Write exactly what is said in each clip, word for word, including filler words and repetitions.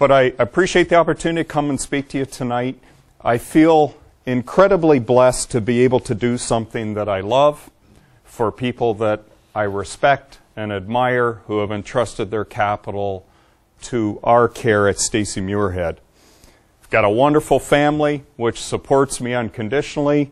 but I appreciate the opportunity to come and speak to you tonight. I feel incredibly blessed to be able to do something that I love for people that I respect and admire who have entrusted their capital to our care at Stacy Muirhead. I've got a wonderful family which supports me unconditionally.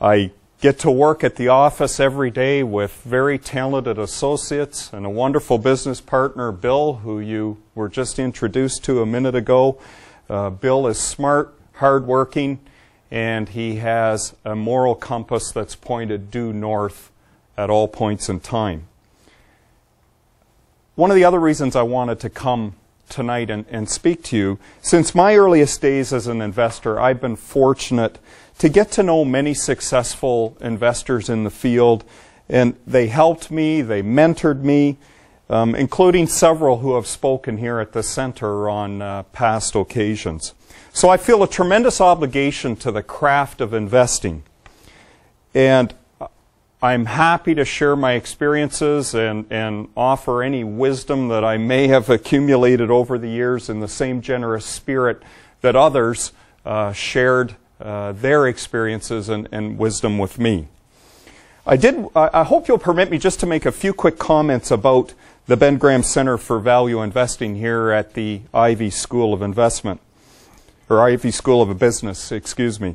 I get to work at the office every day with very talented associates and a wonderful business partner, Bill, who you were just introduced to a minute ago. Uh, Bill is smart, hardworking, and he has a moral compass that's pointed due north at all points in time. One of the other reasons I wanted to come tonight and, and speak to you, since my earliest days as an investor, I've been fortunate to get to know many successful investors in the field, and they helped me, they mentored me, um, including several who have spoken here at the center on uh, past occasions. So I feel a tremendous obligation to the craft of investing, and I'm happy to share my experiences and, and offer any wisdom that I may have accumulated over the years in the same generous spirit that others uh, shared Uh, their experiences and, and wisdom with me. I did. I, I hope you'll permit me just to make a few quick comments about the Ben Graham Centre for Value Investing here at the Ivey School of Investment, or Ivey School of Business, excuse me.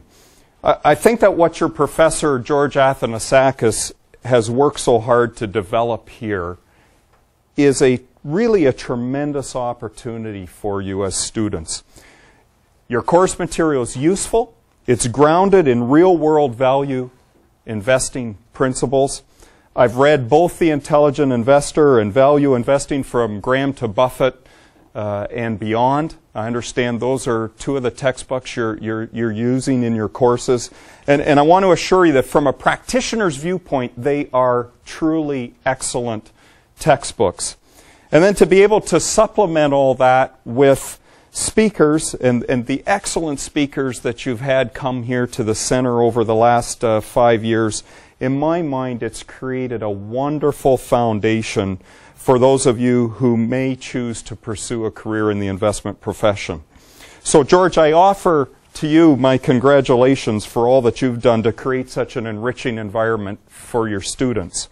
I, I think that what your professor, George Athanassakos, has worked so hard to develop here is a really a tremendous opportunity for you as students. Your course material is useful. It's grounded in real-world value investing principles. I've read both The Intelligent Investor and Value Investing from Graham to Buffett uh, and beyond. I understand those are two of the textbooks you're, you're, you're using in your courses. And, and I want to assure you that from a practitioner's viewpoint, they are truly excellent textbooks. And then to be able to supplement all that with speakers and, and the excellent speakers that you've had come here to the center over the last uh, five years, in my mind, it's created a wonderful foundation for those of you who may choose to pursue a career in the investment profession. So, George, I offer to you my congratulations for all that you've done to create such an enriching environment for your students.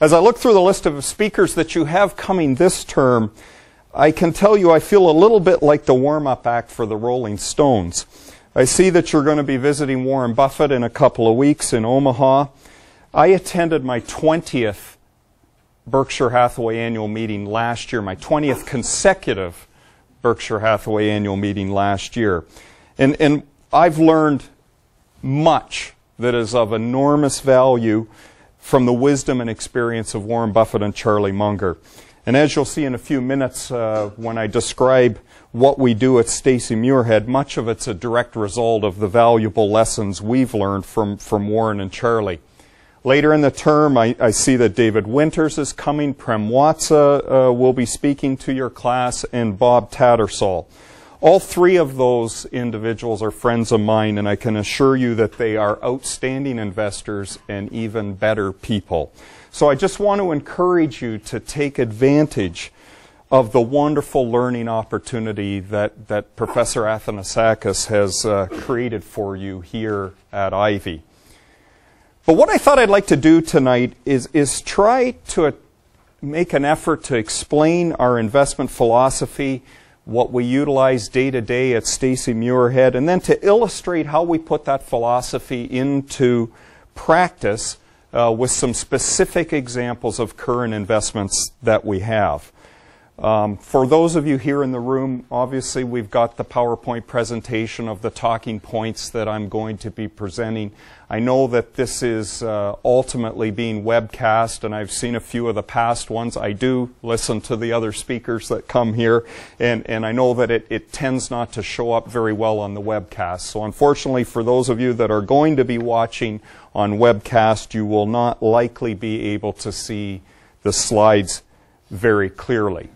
As I look through the list of speakers that you have coming this term, I can tell you I feel a little bit like the warm-up act for the Rolling Stones. I see that you're going to be visiting Warren Buffett in a couple of weeks in Omaha. I attended my twentieth Berkshire Hathaway annual meeting last year, my twentieth consecutive Berkshire Hathaway annual meeting last year. And, and I've learned much that is of enormous value from the wisdom and experience of Warren Buffett and Charlie Munger. And as you'll see in a few minutes uh, when I describe what we do at Stacy Muirhead, much of it's a direct result of the valuable lessons we've learned from, from Warren and Charlie. Later in the term, I, I see that David Winters is coming, Prem Watsa uh, will be speaking to your class, and Bob Tattersall. All three of those individuals are friends of mine, and I can assure you that they are outstanding investors and even better people. So I just want to encourage you to take advantage of the wonderful learning opportunity that, that Professor Athanassakos has uh, created for you here at Ivey. But what I thought I'd like to do tonight is, is try to make an effort to explain our investment philosophy, what we utilize day to day at Stacy Muirhead, and then to illustrate how we put that philosophy into practice Uh, with some specific examples of current investments that we have. Um, for those of you here in the room, obviously we've got the PowerPoint presentation of the talking points that I'm going to be presenting. I know that this is uh, ultimately being webcast, and I've seen a few of the past ones. I do listen to the other speakers that come here, and, and I know that it, it tends not to show up very well on the webcast. So unfortunately for those of you that are going to be watching on webcast, you will not likely be able to see the slides very clearly.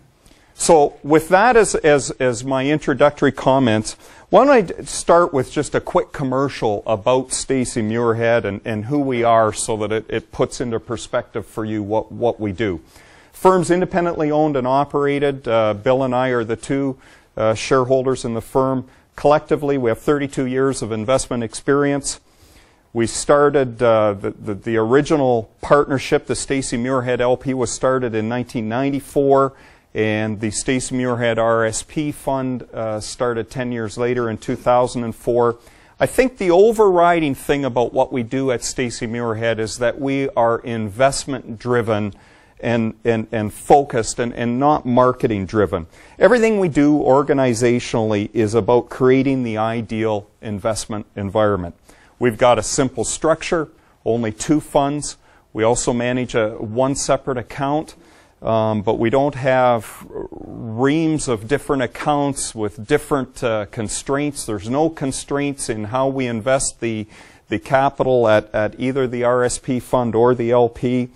So with that as, as, as my introductory comments, why don't I start with just a quick commercial about Stacy Muirhead and, and who we are so that it, it puts into perspective for you what, what we do. Firm's independently owned and operated. Uh, Bill and I are the two uh, shareholders in the firm. Collectively, we have thirty-two years of investment experience. We started uh, the, the, the original partnership, the Stacy Muirhead L P, was started in nineteen ninety-four, and the Stacy Muirhead R S P fund uh, started ten years later in two thousand four. I think the overriding thing about what we do at Stacy Muirhead is that we are investment driven and, and, and focused and, and not marketing driven. Everything we do organizationally is about creating the ideal investment environment. We've got a simple structure, only two funds. We also manage a, one separate account. Um, but we don't have reams of different accounts with different uh, constraints. There's no constraints in how we invest the, the capital at, at either the R S P fund or the L P.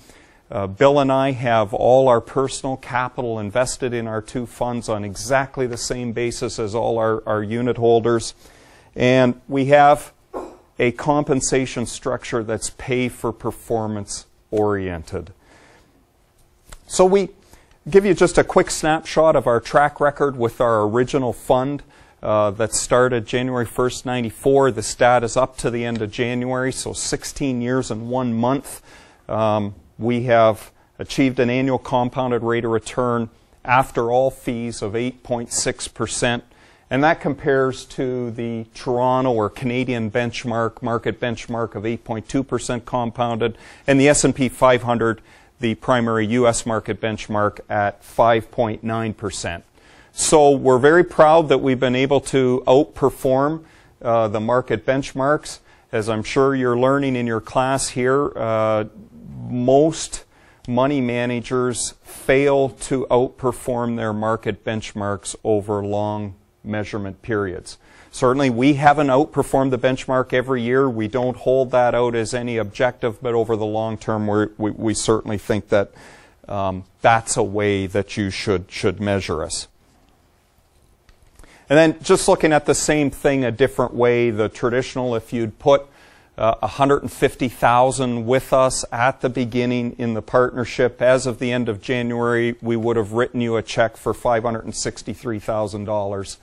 Uh, Bill and I have all our personal capital invested in our two funds on exactly the same basis as all our, our unit holders. And we have a compensation structure that's pay for performance oriented. So we give you just a quick snapshot of our track record with our original fund uh, that started January first, ninety-four. The stat is up to the end of January, so sixteen years and one month. Um, we have achieved an annual compounded rate of return after all fees of eight point six percent. And that compares to the Toronto or Canadian benchmark, market benchmark of eight point two percent compounded, and the S and P five hundred, the primary U S market benchmark, at five point nine percent. So we're very proud that we've been able to outperform uh, the market benchmarks. As I'm sure you're learning in your class here, uh, most money managers fail to outperform their market benchmarks over long measurement periods. Certainly we haven't outperformed the benchmark every year. We don't hold that out as any objective, but over the long term we're, we, we certainly think that um, that's a way that you should, should measure us. And then just looking at the same thing a different way, the traditional, if you'd put uh, one hundred fifty thousand dollars with us at the beginning in the partnership, as of the end of January, we would have written you a check for five hundred sixty-three thousand dollars.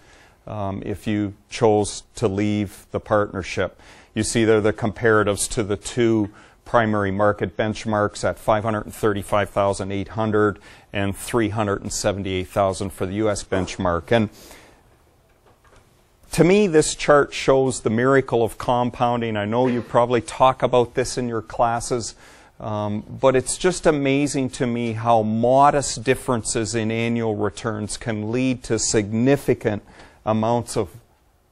Um, if you chose to leave the partnership. You see there the comparatives to the two primary market benchmarks at five hundred thirty-five thousand eight hundred dollars and three hundred seventy-eight thousand dollars for the U S benchmark. And to me, this chart shows the miracle of compounding. I know you probably talk about this in your classes, um, but it's just amazing to me how modest differences in annual returns can lead to significant amounts of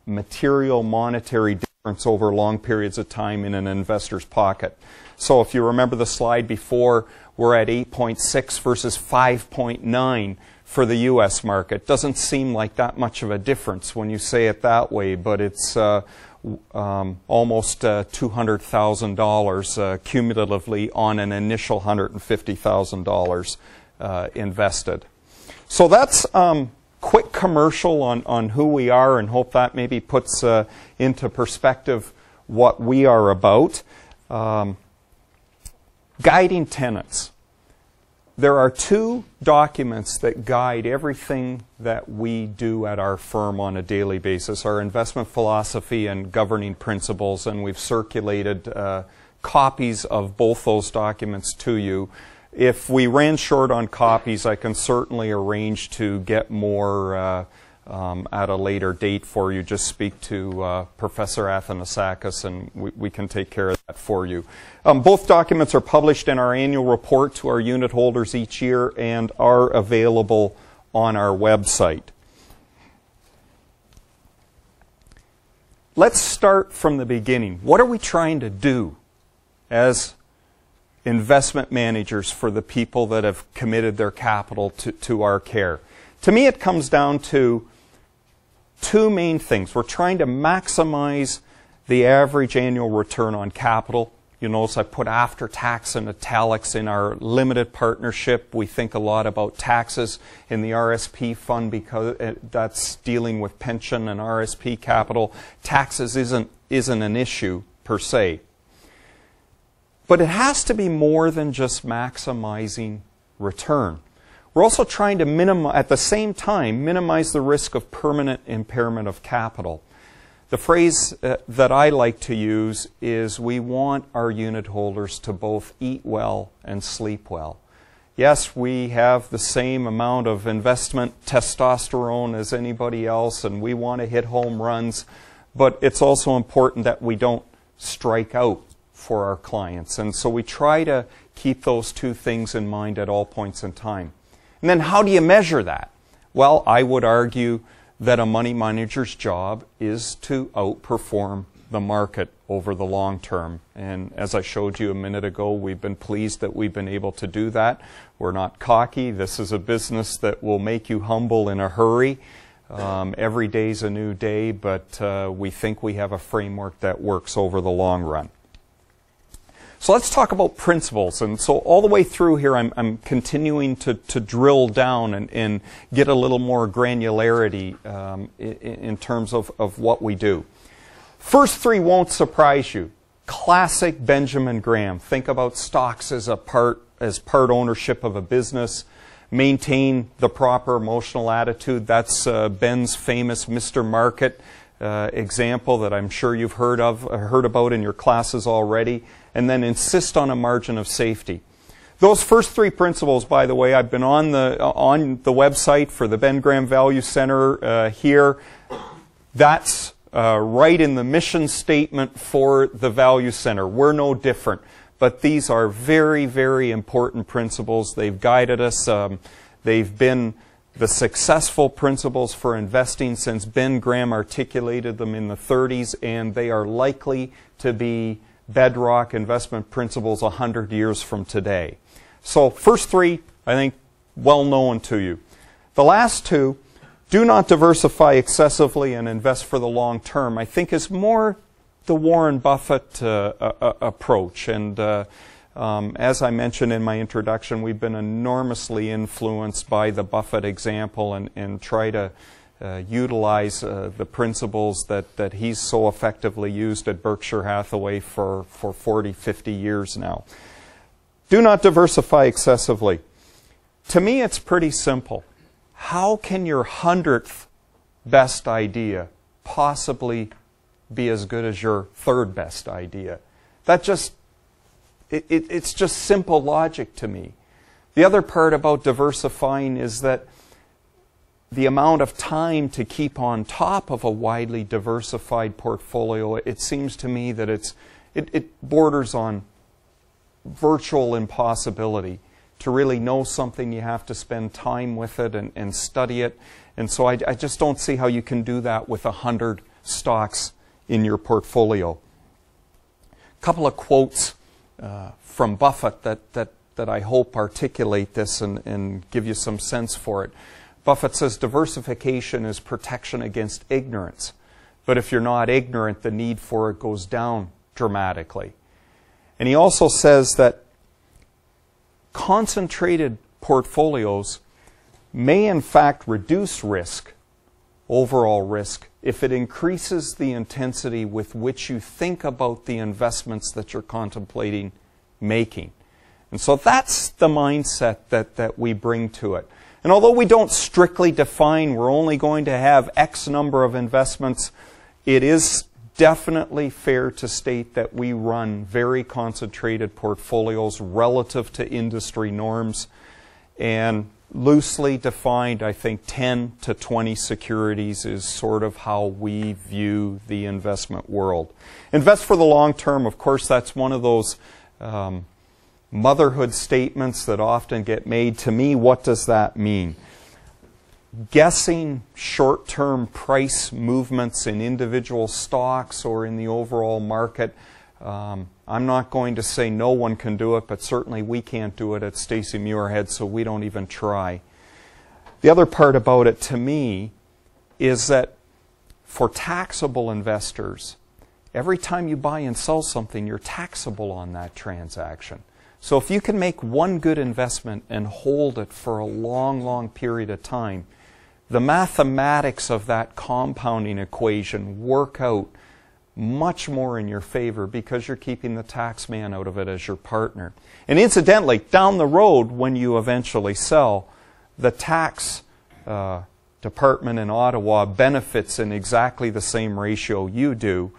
material monetary difference over long periods of time in an investor's pocket. So if you remember the slide before, we're at eight point six versus five point nine for the U S market. Doesn't seem like that much of a difference when you say it that way, but it's uh, um, almost uh, two hundred thousand dollars uh, cumulatively on an initial one hundred fifty thousand dollars uh, invested. So that's um, quick commercial on, on who we are, and hope that maybe puts uh, into perspective what we are about. Um, guiding tenets. There are two documents that guide everything that we do at our firm on a daily basis, our investment philosophy and governing principles, and we've circulated uh, copies of both those documents to you. If we ran short on copies, I can certainly arrange to get more uh, um, at a later date for you. Just speak to uh, Professor Athanassakos and we, we can take care of that for you. Um, both documents are published in our annual report to our unit holders each year and are available on our website. Let's start from the beginning. What are we trying to do as investment managers for the people that have committed their capital to, to our care? To me, it comes down to two main things. We're trying to maximize the average annual return on capital. You'll notice I put after tax and italics in our limited partnership. We think a lot about taxes in the R S P fund because it, that's dealing with pension and R S P capital. Taxes isn't, isn't an issue per se. But it has to be more than just maximizing return. We're also trying to minimize, at the same time, minimize the risk of permanent impairment of capital. The phrase uh, that I like to use is we want our unit holders to both eat well and sleep well. Yes, we have the same amount of investment testosterone as anybody else, and we want to hit home runs, but it's also important that we don't strike out for our clients. And so we try to keep those two things in mind at all points in time. And then how do you measure that? Well, I would argue that a money manager's job is to outperform the market over the long term. And as I showed you a minute ago, we've been pleased that we've been able to do that. We're not cocky. This is a business that will make you humble in a hurry. Um, every day's a new day, but uh, we think we have a framework that works over the long run. So let's talk about principles. And so all the way through here, I'm, I'm continuing to, to drill down and, and get a little more granularity um, in, in terms of, of what we do. First three won't surprise you. Classic Benjamin Graham. Think about stocks as a part, as part ownership of a business. Maintain the proper emotional attitude. That's uh, Ben's famous Mister Market Uh, example that I'm sure you've heard of, uh, heard about in your classes already, and then insist on a margin of safety. Those first three principles, by the way, I've been on the uh, on the website for the Ben Graham Value Center uh, here. That's uh, right in the mission statement for the Value Center. We're no different, but these are very, very important principles. They've guided us. Um, they've been the successful principles for investing since Ben Graham articulated them in the thirties, and they are likely to be bedrock investment principles one hundred years from today. So first three, I think, well known to you. The last two, do not diversify excessively and invest for the long term, I think is more the Warren Buffett uh, uh, approach. And uh, Um, as I mentioned in my introduction, we've been enormously influenced by the Buffett example and, and try to uh, utilize uh, the principles that, that he's so effectively used at Berkshire Hathaway for, for forty, fifty years now. Do not diversify excessively. To me, it's pretty simple. How can your hundredth best idea possibly be as good as your third best idea? That just It, it, it's just simple logic to me. The other part about diversifying is that the amount of time to keep on top of a widely diversified portfolio, it seems to me that it's, it, it borders on virtual impossibility. To really know something, you have to spend time with it and, and study it. And so I, I just don't see how you can do that with a hundred stocks in your portfolio. A couple of quotes Uh, from Buffett that, that, that I hope articulate this and, and give you some sense for it. Buffett says diversification is protection against ignorance, but if you're not ignorant, the need for it goes down dramatically. And he also says that concentrated portfolios may in fact reduce risk, overall risk, if it increases the intensity with which you think about the investments that you're contemplating making. And so that's the mindset that, that we bring to it. And although we don't strictly define we're only going to have X number of investments, it is definitely fair to state that we run very concentrated portfolios relative to industry norms, and loosely defined, I think ten to twenty securities is sort of how we view the investment world. Invest for the long term, of course, that's one of those um, motherhood statements that often get made. To me, what does that mean? Guessing short-term price movements in individual stocks or in the overall market, um, I'm not going to say no one can do it, but certainly we can't do it at Stacy Muirhead, so we don't even try. The other part about it to me is that for taxable investors, every time you buy and sell something, you're taxable on that transaction. So if you can make one good investment and hold it for a long, long period of time, the mathematics of that compounding equation work out much more in your favor because you're keeping the tax man out of it as your partner. And incidentally, down the road when you eventually sell, the tax uh, department in Ottawa benefits in exactly the same ratio you do.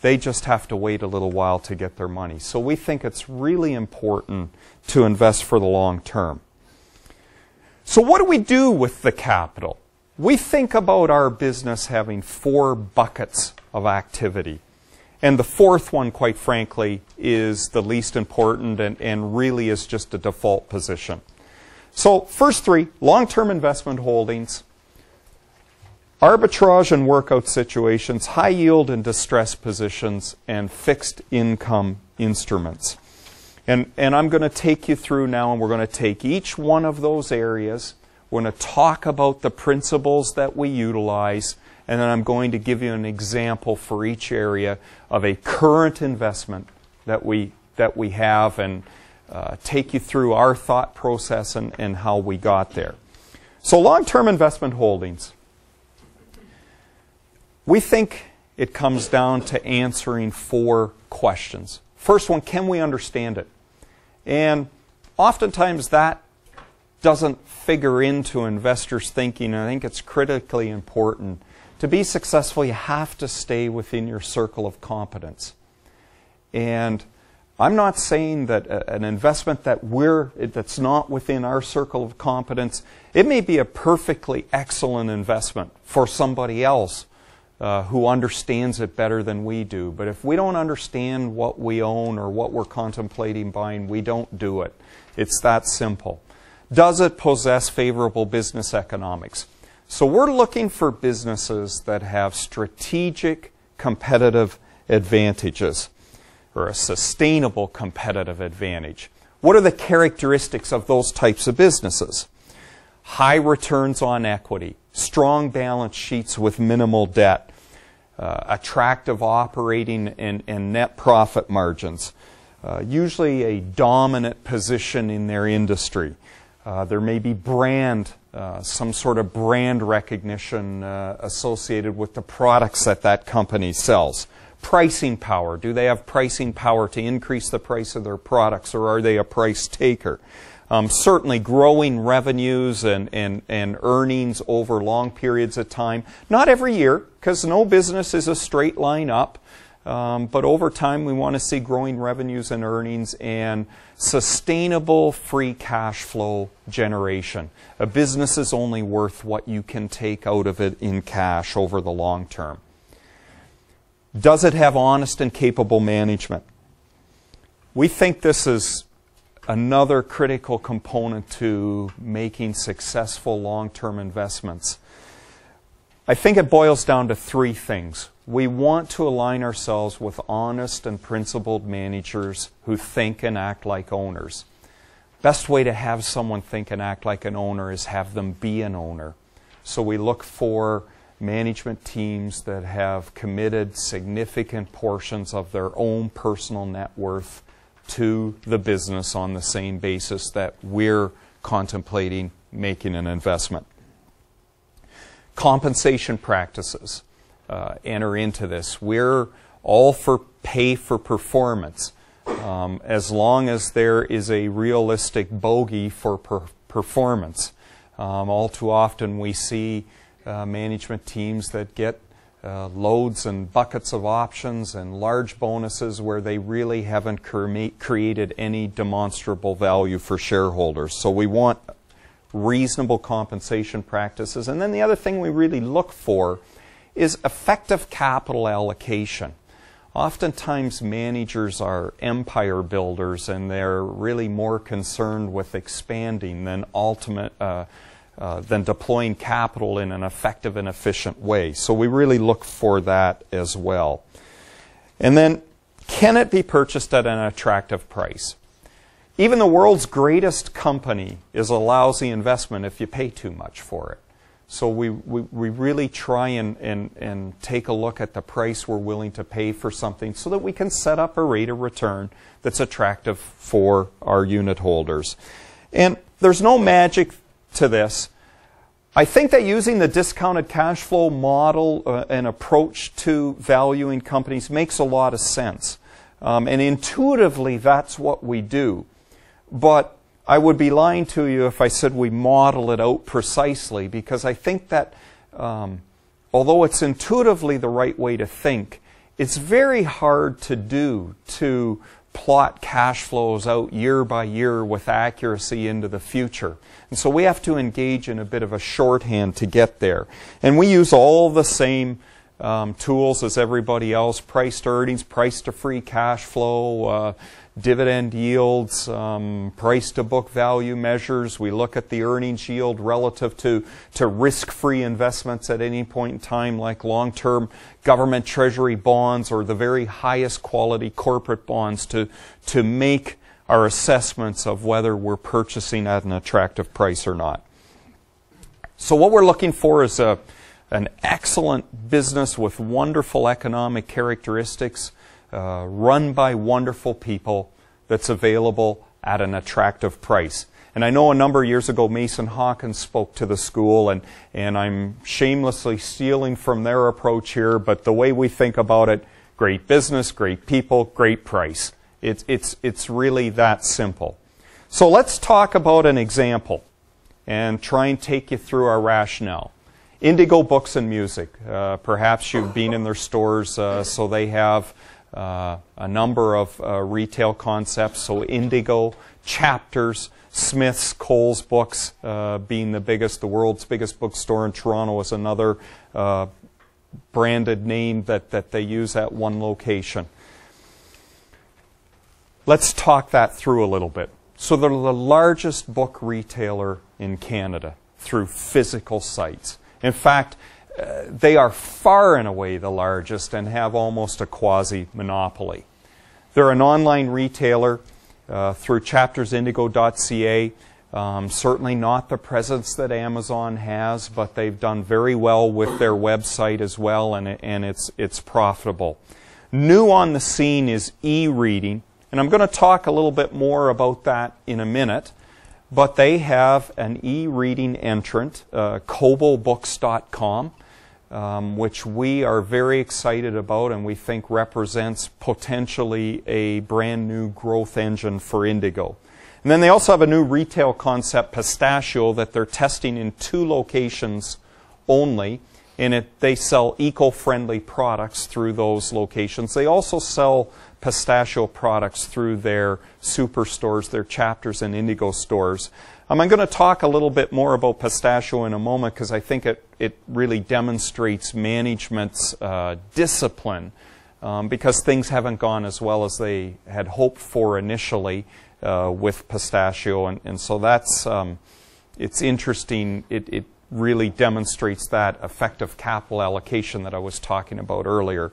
They just have to wait a little while to get their money. So we think it's really important to invest for the long term. So what do we do with the capital? We think about our business having four buckets of activity. And the fourth one, quite frankly, is the least important and, and really is just a default position. So first three, long-term investment holdings, arbitrage and workout situations, high yield and distressed positions, and fixed income instruments. And, and I'm going to take you through now, and we're going to take each one of those areas. We're going to talk about the principles that we utilize, and then I'm going to give you an example for each area of a current investment that we, that we have, and uh, take you through our thought process and, and how we got there. So long-term investment holdings. We think it comes down to answering four questions. First one, can we understand it? And oftentimes that doesn't figure into investors' thinking. I think it's critically important. To be successful, you have to stay within your circle of competence. And I'm not saying that a, an investment that we're, that's not within our circle of competence, it may be a perfectly excellent investment for somebody else Uh, who understands it better than we do. But if we don't understand what we own or what we're contemplating buying, we don't do it. It's that simple. Does it possess favorable business economics? So we're looking for businesses that have strategic competitive advantages or a sustainable competitive advantage. What are the characteristics of those types of businesses? High returns on equity, strong balance sheets with minimal debt, uh, attractive operating and, and net profit margins, uh, usually a dominant position in their industry. Uh, there may be brand, uh, some sort of brand recognition uh, associated with the products that that company sells. Pricing power. Do they have pricing power to increase the price of their products, or are they a price taker? Um, certainly growing revenues and, and, and earnings over long periods of time. Not every year, because no business is a straight line up, um, but over time we want to see growing revenues and earnings and sustainable free cash flow generation. A business is only worth what you can take out of it in cash over the long term. Does it have honest and capable management? We think this is another critical component to making successful long-term investments. I think it boils down to three things. We want to align ourselves with honest and principled managers who think and act like owners. Best way to have someone think and act like an owner is have them be an owner. So we look for management teams that have committed significant portions of their own personal net worth to the business on the same basis that we're contemplating making an investment. Compensation practices uh, enter into this. We're all for pay for performance. Um, as long as there is a realistic bogey for per performance. Um, all too often we see uh, management teams that get Uh, loads and buckets of options and large bonuses where they really haven't cre created any demonstrable value for shareholders. So we want reasonable compensation practices. And then the other thing we really look for is effective capital allocation. Oftentimes managers are empire builders and they're really more concerned with expanding than ultimate uh, Uh, than deploying capital in an effective and efficient way. So we really look for that as well. And then, can it be purchased at an attractive price? Even the world's greatest company is a lousy investment if you pay too much for it. So we, we, we really try and, and, and take a look at the price we're willing to pay for something so that we can set up a rate of return that's attractive for our unit holders. And there's no magic to this. I think that using the discounted cash flow model uh, and approach to valuing companies makes a lot of sense. Um, and intuitively that's what we do. But I would be lying to you if I said we model it out precisely, because I think that um, although it's intuitively the right way to think, it's very hard to do, to plot cash flows out year by year with accuracy into the future. And so we have to engage in a bit of a shorthand to get there. And we use all the same um, tools as everybody else: price to earnings, price to free cash flow, uh, dividend yields, um, price to book value measures. We look at the earnings yield relative to, to risk-free investments at any point in time, like long-term government treasury bonds or the very highest quality corporate bonds, to, to make our assessments of whether we're purchasing at an attractive price or not. So what we're looking for is a, an excellent business with wonderful economic characteristics, Uh, run by wonderful people, that's available at an attractive price. And I know a number of years ago Mason Hawkins spoke to the school, and, and I'm shamelessly stealing from their approach here, but the way we think about it: great business, great people, great price. It's, it's, it's really that simple. So let's talk about an example and try and take you through our rationale. Indigo Books and Music. Uh, perhaps you've been in their stores, uh, so they have Uh, a number of uh, retail concepts, so Indigo, Chapters, Smith's, Coles Books uh, being the biggest, the world's biggest bookstore in Toronto, is another uh, branded name that, that they use at one location. Let's talk that through a little bit. So they're the largest book retailer in Canada through physical sites. In fact, Uh, they are far and away the largest and have almost a quasi-monopoly. They're an online retailer uh, through Chapters Indigo dot C A. Um, certainly not the presence that Amazon has, but they've done very well with their website as well, and, and it's, it's profitable. New on the scene is e-reading, and I'm going to talk a little bit more about that in a minute. But they have an e-reading entrant, uh, Kobo Books dot com. Um, which we are very excited about, and we think represents potentially a brand new growth engine for Indigo. And then they also have a new retail concept, Pistachio, that they're testing in two locations only, and it, they sell eco-friendly products through those locations. They also sell pistachio products through their superstores, their Chapters and Indigo stores. Um, I'm going to talk a little bit more about pistachio in a moment, because I think it, it really demonstrates management's uh, discipline, um, because things haven't gone as well as they had hoped for initially uh, with pistachio. And, and so that's, um, it's interesting. It, it really demonstrates that effective capital allocation that I was talking about earlier.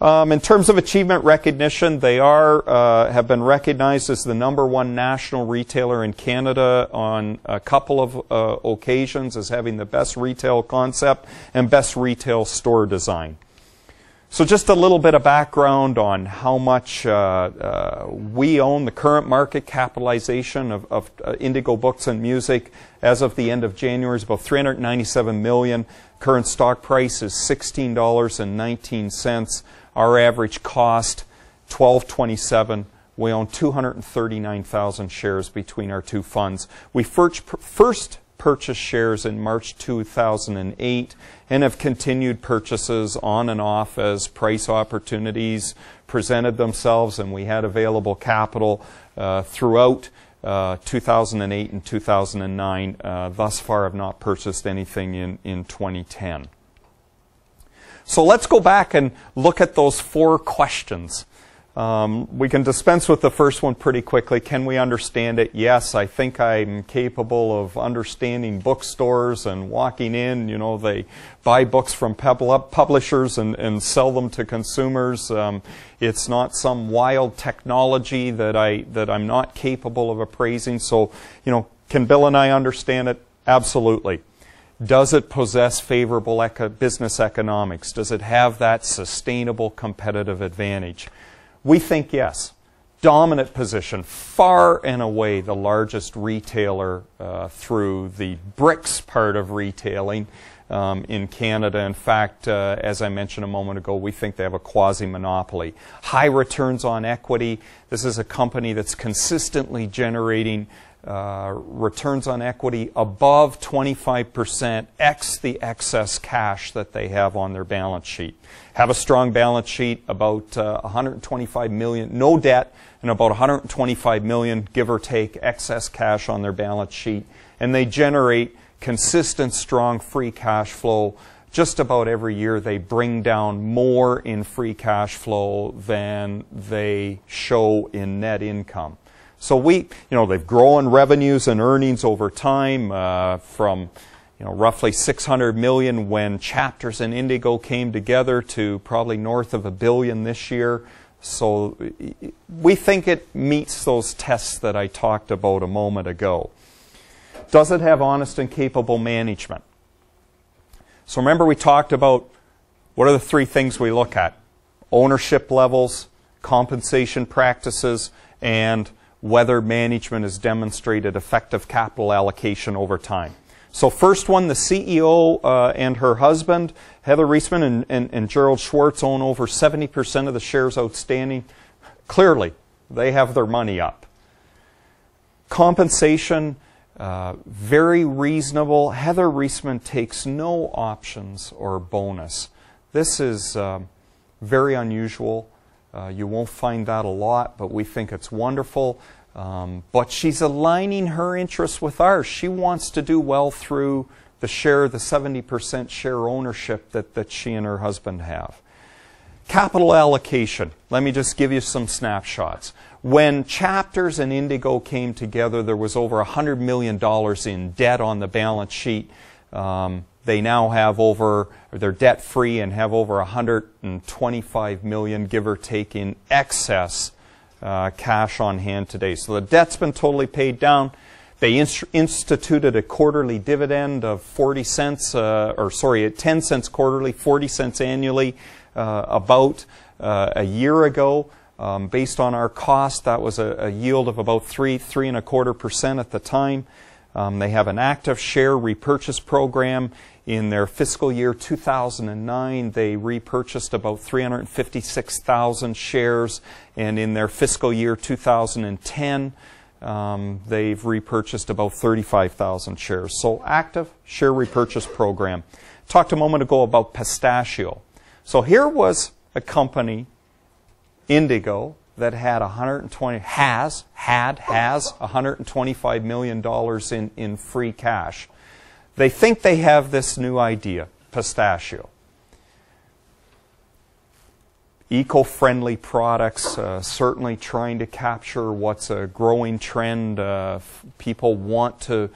Um, in terms of achievement recognition, they are uh, have been recognized as the number one national retailer in Canada on a couple of uh, occasions as having the best retail concept and best retail store design. So just a little bit of background on how much uh, uh, we own. The current market capitalization of, of uh, Indigo Books and Music as of the end of January is about three hundred ninety-seven million dollars. Current stock price is sixteen dollars and nineteen cents. Our average cost, twelve twenty-seven. We own two hundred thirty-nine thousand shares between our two funds. We first, first purchased shares in March two thousand eight and have continued purchases on and off as price opportunities presented themselves and we had available capital uh, throughout uh, two thousand eight and two thousand nine. Uh, thus far have not purchased anything in, in twenty ten. So let's go back and look at those four questions. Um, we can dispense with the first one pretty quickly. Can we understand it? Yes, I think I'm capable of understanding bookstores and walking in. You know, they buy books from publishers and, and sell them to consumers. Um, it's not some wild technology that I that I'm not capable of appraising. So, you know, can Bill and I understand it? Absolutely. Does it possess favorable eco- business economics? Does it have that sustainable competitive advantage? We think yes. Dominant position, far and away the largest retailer uh, through the bricks part of retailing um, in Canada. In fact, uh, as I mentioned a moment ago, we think they have a quasi-monopoly. High returns on equity. This is a company that's consistently generating uh, returns on equity above twenty-five percent, X the excess cash that they have on their balance sheet. Have a strong balance sheet, about uh, one hundred twenty-five million, no debt, and about one hundred twenty-five million, give or take, excess cash on their balance sheet. And they generate consistent, strong free cash flow. Just about every year they bring down more in free cash flow than they show in net income. So we, you know, they've grown revenues and earnings over time uh, from, you know, roughly six hundred million when Chapters and Indigo came together to probably north of a billion this year. So we think it meets those tests that I talked about a moment ago. Does it have honest and capable management? So remember we talked about what are the three things we look at? Ownership levels, compensation practices, and whether management has demonstrated effective capital allocation over time. So first one, the C E O uh, and her husband, Heather Reisman and, and, and Gerald Schwartz, own over seventy percent of the shares outstanding. Clearly, they have their money up. Compensation, Uh, very reasonable. Heather Reisman takes no options or bonus. This is uh, very unusual. Uh, you won't find that a lot, but we think it's wonderful. Um, but she's aligning her interests with ours. She wants to do well through the share, the seventy percent share ownership that, that she and her husband have. Capital allocation. Let me just give you some snapshots. When Chapters and Indigo came together, there was over one hundred million dollars in debt on the balance sheet. Um, they now have over, they're debt-free and have over one hundred twenty-five million dollars, give or take, in excess uh, cash on hand today. So the debt's been totally paid down. They inst instituted a quarterly dividend of forty cents, uh, or sorry, at ten cents quarterly, forty cents annually, uh, about uh, a year ago. Um, based on our cost, that was a, a yield of about three, three and a quarter percent at the time. Um, they have an active share repurchase program. In their fiscal year two thousand nine, they repurchased about three hundred fifty-six thousand shares, and in their fiscal year two thousand ten, um, they've repurchased about thirty-five thousand shares. So, active share repurchase program. Talked a moment ago about Pistachio. So here was a company, Indigo, that had one hundred twenty has had has one hundred twenty-five million dollars in in free cash. They think they have this new idea, Pistachio. Eco-friendly products, uh, certainly trying to capture what's a growing trend. Uh, people want to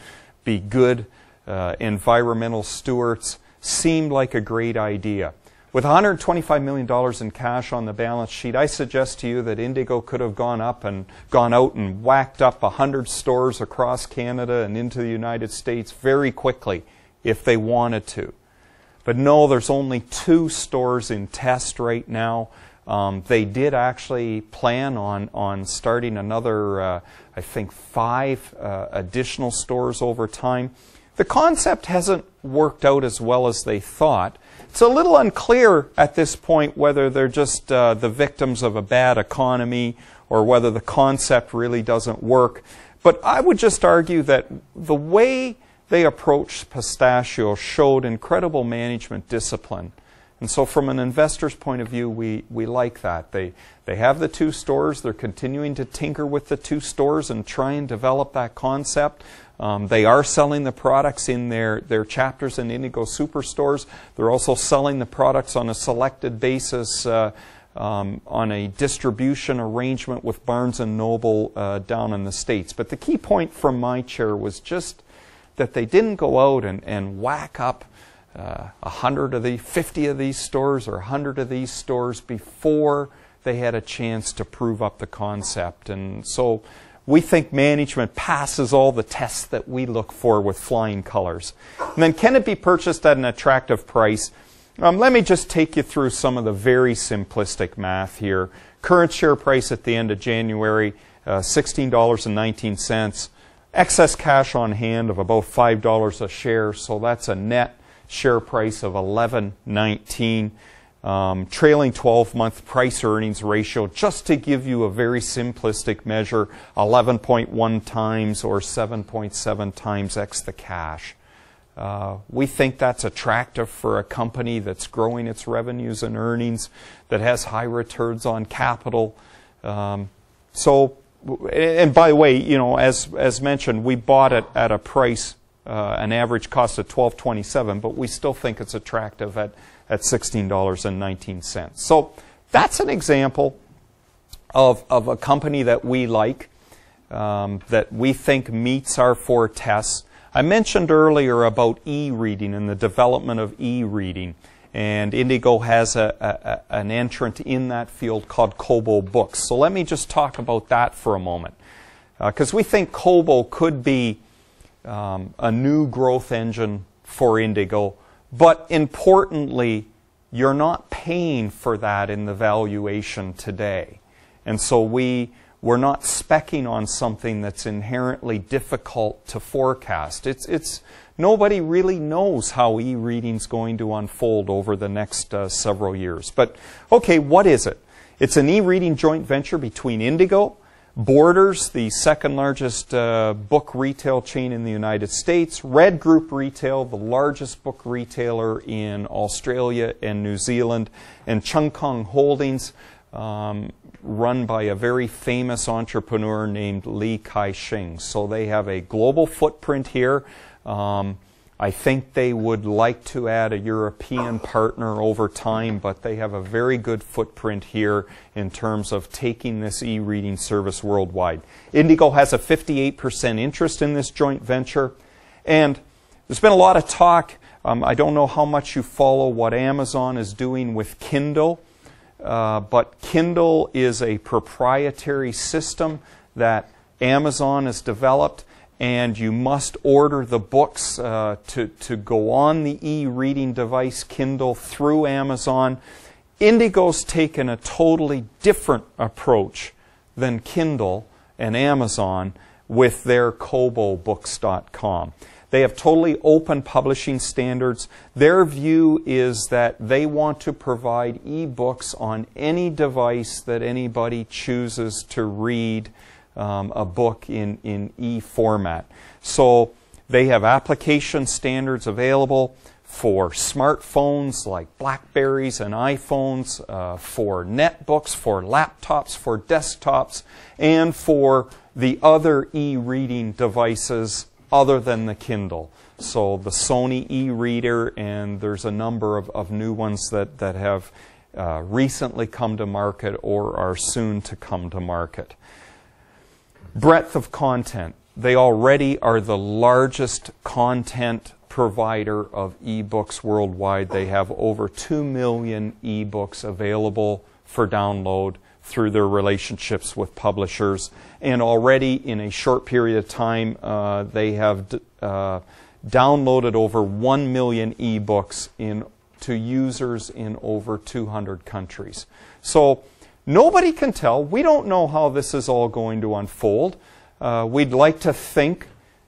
be good uh, environmental stewards. Seemed like a great idea. With one hundred twenty-five million dollars in cash on the balance sheet, I suggest to you that Indigo could have gone up and gone out and whacked up one hundred stores across Canada and into the United States very quickly if they wanted to. But no, there's only two stores in test right now. Um, they did actually plan on, on starting another, uh, I think, five uh, additional stores over time. The concept hasn't worked out as well as they thought. It's a little unclear at this point whether they're just uh, the victims of a bad economy or whether the concept really doesn't work. But I would just argue that the way they approached Pistachio showed incredible management discipline. And so from an investor's point of view, we, we like that. They, they have the two stores. They're continuing to tinker with the two stores and try and develop that concept. Um, they are selling the products in their, their Chapters and Indigo superstores. They're also selling the products on a selected basis uh, um, on a distribution arrangement with Barnes and Noble uh, down in the States. But the key point from my chair was just that they didn't go out and, and whack up a uh, hundred of the fifty of these stores or a hundred of these stores before they had a chance to prove up the concept. And so we think management passes all the tests that we look for with flying colors. And then, can it be purchased at an attractive price? Um, let me just take you through some of the very simplistic math here. Current share price at the end of January, uh, sixteen dollars and nineteen cents. Excess cash on hand of about five dollars a share, so that's a net share price of eleven nineteen. um, trailing twelve-month price earnings ratio, just to give you a very simplistic measure, eleven point one times or seven point seven times X the cash. Uh, we think that's attractive for a company that's growing its revenues and earnings, that has high returns on capital. Um, so, and by the way, you know, as as mentioned, we bought it at a price, uh, an average cost of twelve twenty-seven, but we still think it's attractive at at sixteen dollars and nineteen cents. So that's an example of of a company that we like, um, that we think meets our four tests. I mentioned earlier about e-reading and the development of e-reading, and Indigo has a, a, an entrant in that field called Kobo Books. So let me just talk about that for a moment, because uh, we think Kobo could be um, a new growth engine for Indigo, but importantly, you're not paying for that in the valuation today. And so we We're not specking on something that's inherently difficult to forecast. It's, it's, nobody really knows how e-reading's going to unfold over the next uh, several years. But, okay, what is it? It's an e-reading joint venture between Indigo, Borders, the second largest uh, book retail chain in the United States, Red Group Retail, the largest book retailer in Australia and New Zealand, and Cheung Kong Holdings, um, run by a very famous entrepreneur named Li Ka-shing. So they have a global footprint here. Um, I think they would like to add a European partner over time, but they have a very good footprint here in terms of taking this e-reading service worldwide. Indigo has a fifty-eight percent interest in this joint venture, and there's been a lot of talk. Um, I don't know how much you follow what Amazon is doing with Kindle. Uh, but Kindle is a proprietary system that Amazon has developed, and you must order the books uh, to, to go on the e-reading device Kindle through Amazon. Indigo's taken a totally different approach than Kindle and Amazon with their Kobo Books dot com. They have totally open publishing standards. Their view is that they want to provide ebooks on any device that anybody chooses to read um, a book in, in e-format. So they have application standards available for smartphones like Blackberries and iPhones, uh, for netbooks, for laptops, for desktops, and for the other e-reading devices other than the Kindle. So the Sony e-reader, and there's a number of, of new ones that, that have uh, recently come to market or are soon to come to market. Breadth of content. They already are the largest content provider of ebooks worldwide. They have over two million ebooks available for download through their relationships with publishers, and already in a short period of time uh, they have d uh, downloaded over one million ebooks in, to users in over two hundred countries. So nobody can tell. We don't know how this is all going to unfold. Uh, we'd like to think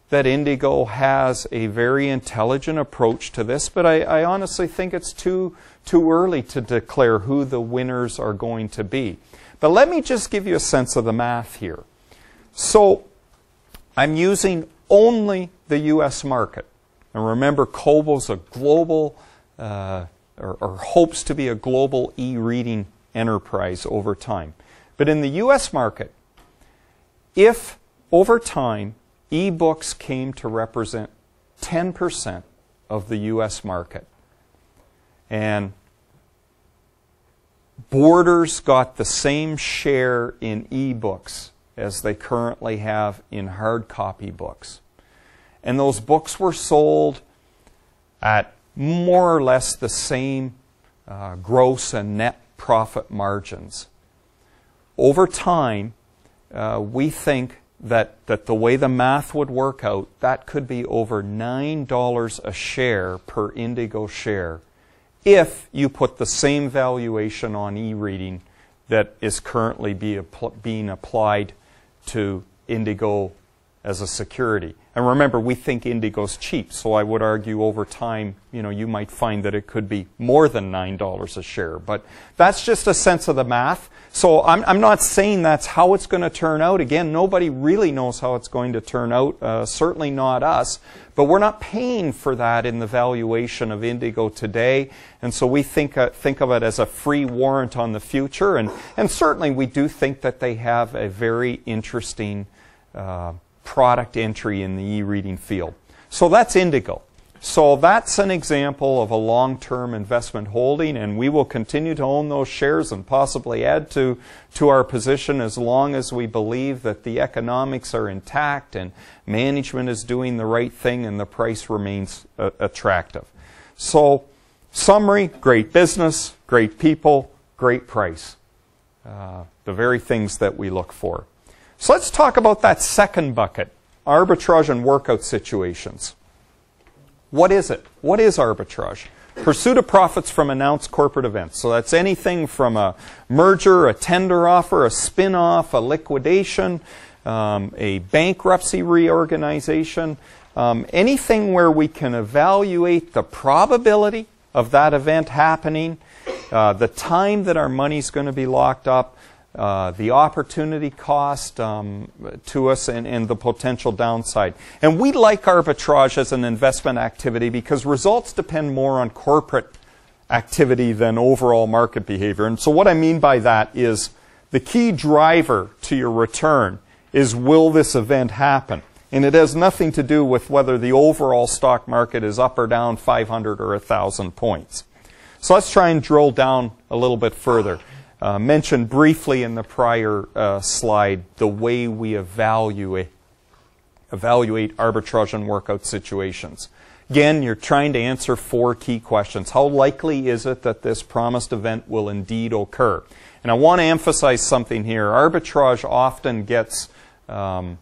that Indigo has a very intelligent approach to this, but I, I honestly think it's too, too early to declare who the winners are going to be. But let me just give you a sense of the math here. So I'm using only the U S market. And remember, Kobo's a global, uh, or, or hopes to be a global e-reading enterprise over time. But in the U S market, if over time ebooks came to represent ten percent of the U S market, and Borders got the same share in ebooks as they currently have in hard copy books, and those books were sold at more or less the same uh, gross and net profit margins. Over time, uh, we think That, that the way the math would work out, that could be over nine dollars a share per Indigo share if you put the same valuation on e-reading that is currently be, being applied to Indigo as a security. And remember, we think Indigo's cheap, so I would argue over time, you know, you might find that it could be more than nine dollars a share. But that's just a sense of the math. So I'm, I'm not saying that's how it's going to turn out. Again, nobody really knows how it's going to turn out, uh, certainly not us. But we're not paying for that in the valuation of Indigo today. And so we think, uh, think of it as a free warrant on the future. And, and certainly we do think that they have a very interesting uh product entry in the e-reading field. So that's Indigo. So that's an example of a long-term investment holding, and we will continue to own those shares and possibly add to, to our position as long as we believe that the economics are intact and management is doing the right thing and the price remains uh, attractive. So summary, great business, great people, great price. Uh, the very things that we look for. So let's talk about that second bucket, arbitrage and workout situations. What is it? What is arbitrage? Pursuit of profits from announced corporate events. So that's anything from a merger, a tender offer, a spin-off, a liquidation, um, a bankruptcy reorganization, um, anything where we can evaluate the probability of that event happening, uh, the time that our money's going to be locked up, Uh, the opportunity cost um, to us and, and the potential downside. And we like arbitrage as an investment activity because results depend more on corporate activity than overall market behavior. And so what I mean by that is the key driver to your return is, will this event happen? And it has nothing to do with whether the overall stock market is up or down five hundred or one thousand points. So let's try and drill down a little bit further. Uh, mentioned briefly in the prior uh, slide the way we evaluate, evaluate arbitrage and workout situations. Again, you're trying to answer four key questions. How likely is it that this promised event will indeed occur? And I want to emphasize something here. Arbitrage often gets um,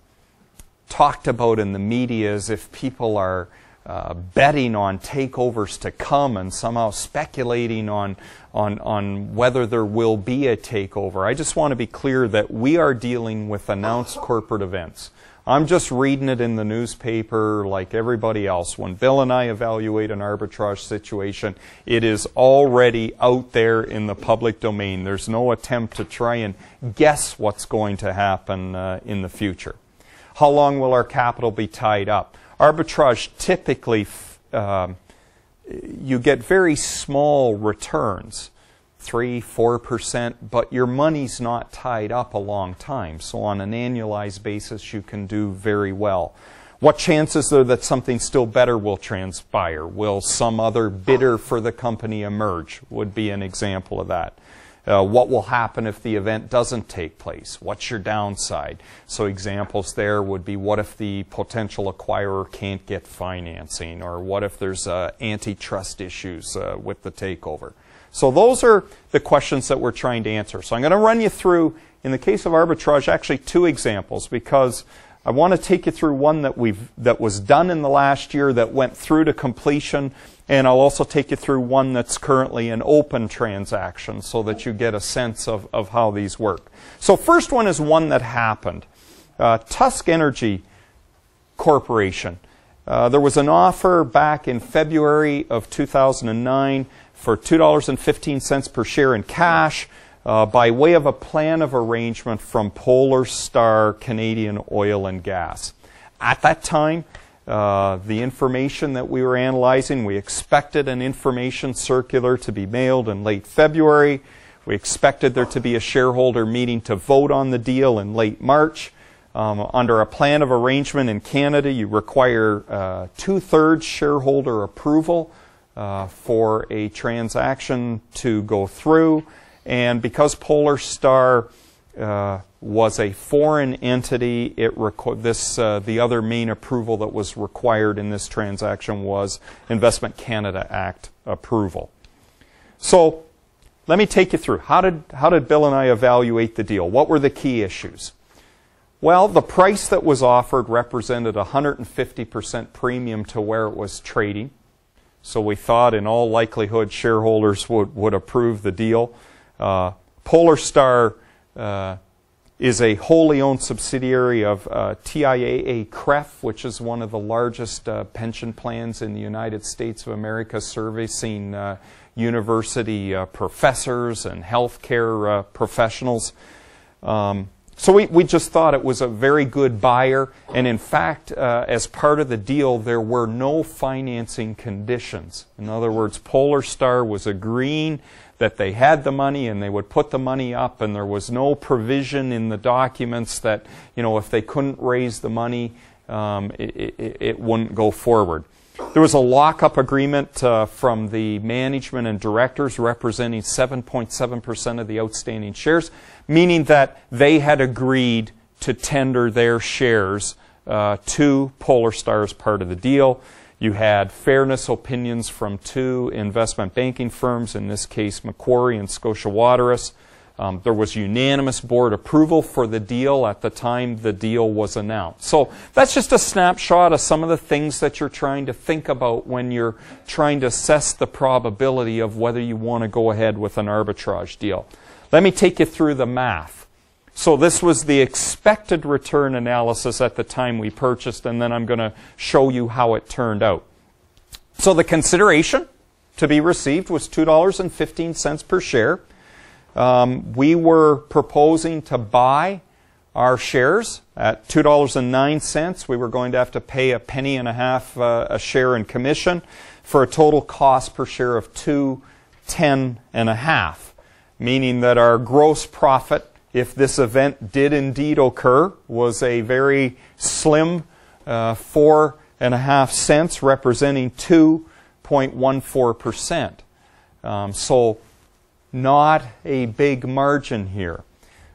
talked about in the media as if people are Uh, betting on takeovers to come and somehow speculating on, on, on whether there will be a takeover. I just want to be clear that we are dealing with announced corporate events. I'm just reading it in the newspaper like everybody else. When Bill and I evaluate an arbitrage situation, it is already out there in the public domain. There's no attempt to try and guess what's going to happen uh, in the future. How long will our capital be tied up? Arbitrage typically, um, you get very small returns, three, four percent, but your money's not tied up a long time. So on an annualized basis, you can do very well. What chance is there that something still better will transpire? Will some other bidder for the company emerge? Would be an example of that. Uh, what will happen if the event doesn't take place? What's your downside? So examples there would be, what if the potential acquirer can't get financing? Or what if there's uh, antitrust issues uh, with the takeover? So those are the questions that we're trying to answer. So I'm going to run you through, in the case of arbitrage, actually two examples, because I want to take you through one that we've that was done in the last year that went through to completion, and I'll also take you through one that's currently an open transaction so that you get a sense of, of how these work. So first one is one that happened. Uh, Tusk Energy Corporation. Uh, there was an offer back in February of two thousand nine for two dollars and fifteen cents per share in cash. Uh, by way of a plan of arrangement from Polar Star Canadian Oil and Gas. At that time, uh, the information that we were analyzing, we expected an information circular to be mailed in late February. We expected there to be a shareholder meeting to vote on the deal in late March. Um, under a plan of arrangement in Canada, you require uh, two-thirds shareholder approval uh, for a transaction to go through. And because Polar Star uh, was a foreign entity, it this uh, the other main approval that was required in this transaction was Investment Canada Act approval. So let me take you through. How did, how did Bill and I evaluate the deal? What were the key issues? Well, the price that was offered represented a one hundred fifty percent premium to where it was trading. So we thought in all likelihood shareholders would, would approve the deal. Uh, Polar Star uh, is a wholly owned subsidiary of uh, T I A A C R E F, which is one of the largest uh, pension plans in the United States of America, servicing uh, university uh, professors and healthcare uh, professionals. Um, so we, we just thought it was a very good buyer, and in fact, uh, as part of the deal, there were no financing conditions. In other words, Polar Star was agreeing that they had the money and they would put the money up, and there was no provision in the documents that, you know, if they couldn't raise the money, um, it, it, it wouldn't go forward. There was a lock-up agreement uh, from the management and directors representing seven point seven percent of the outstanding shares, meaning that they had agreed to tender their shares uh, to Polar Star as part of the deal. You had fairness opinions from two investment banking firms, in this case Macquarie and Scotia Waterous. Um, there was unanimous board approval for the deal at the time the deal was announced. So that's just a snapshot of some of the things that you're trying to think about when you're trying to assess the probability of whether you want to go ahead with an arbitrage deal. Let me take you through the math. So this was the expected return analysis at the time we purchased, and then I'm going to show you how it turned out. So the consideration to be received was two dollars and fifteen cents per share. Um, we were proposing to buy our shares at two dollars and nine cents. We were going to have to pay a penny and a half uh, a share in commission, for a total cost per share of two dollars and ten cents and a half, meaning that our gross profit, if this event did indeed occur, was a very slim uh, four and a half cents, representing two point one four percent. Um, so not a big margin here.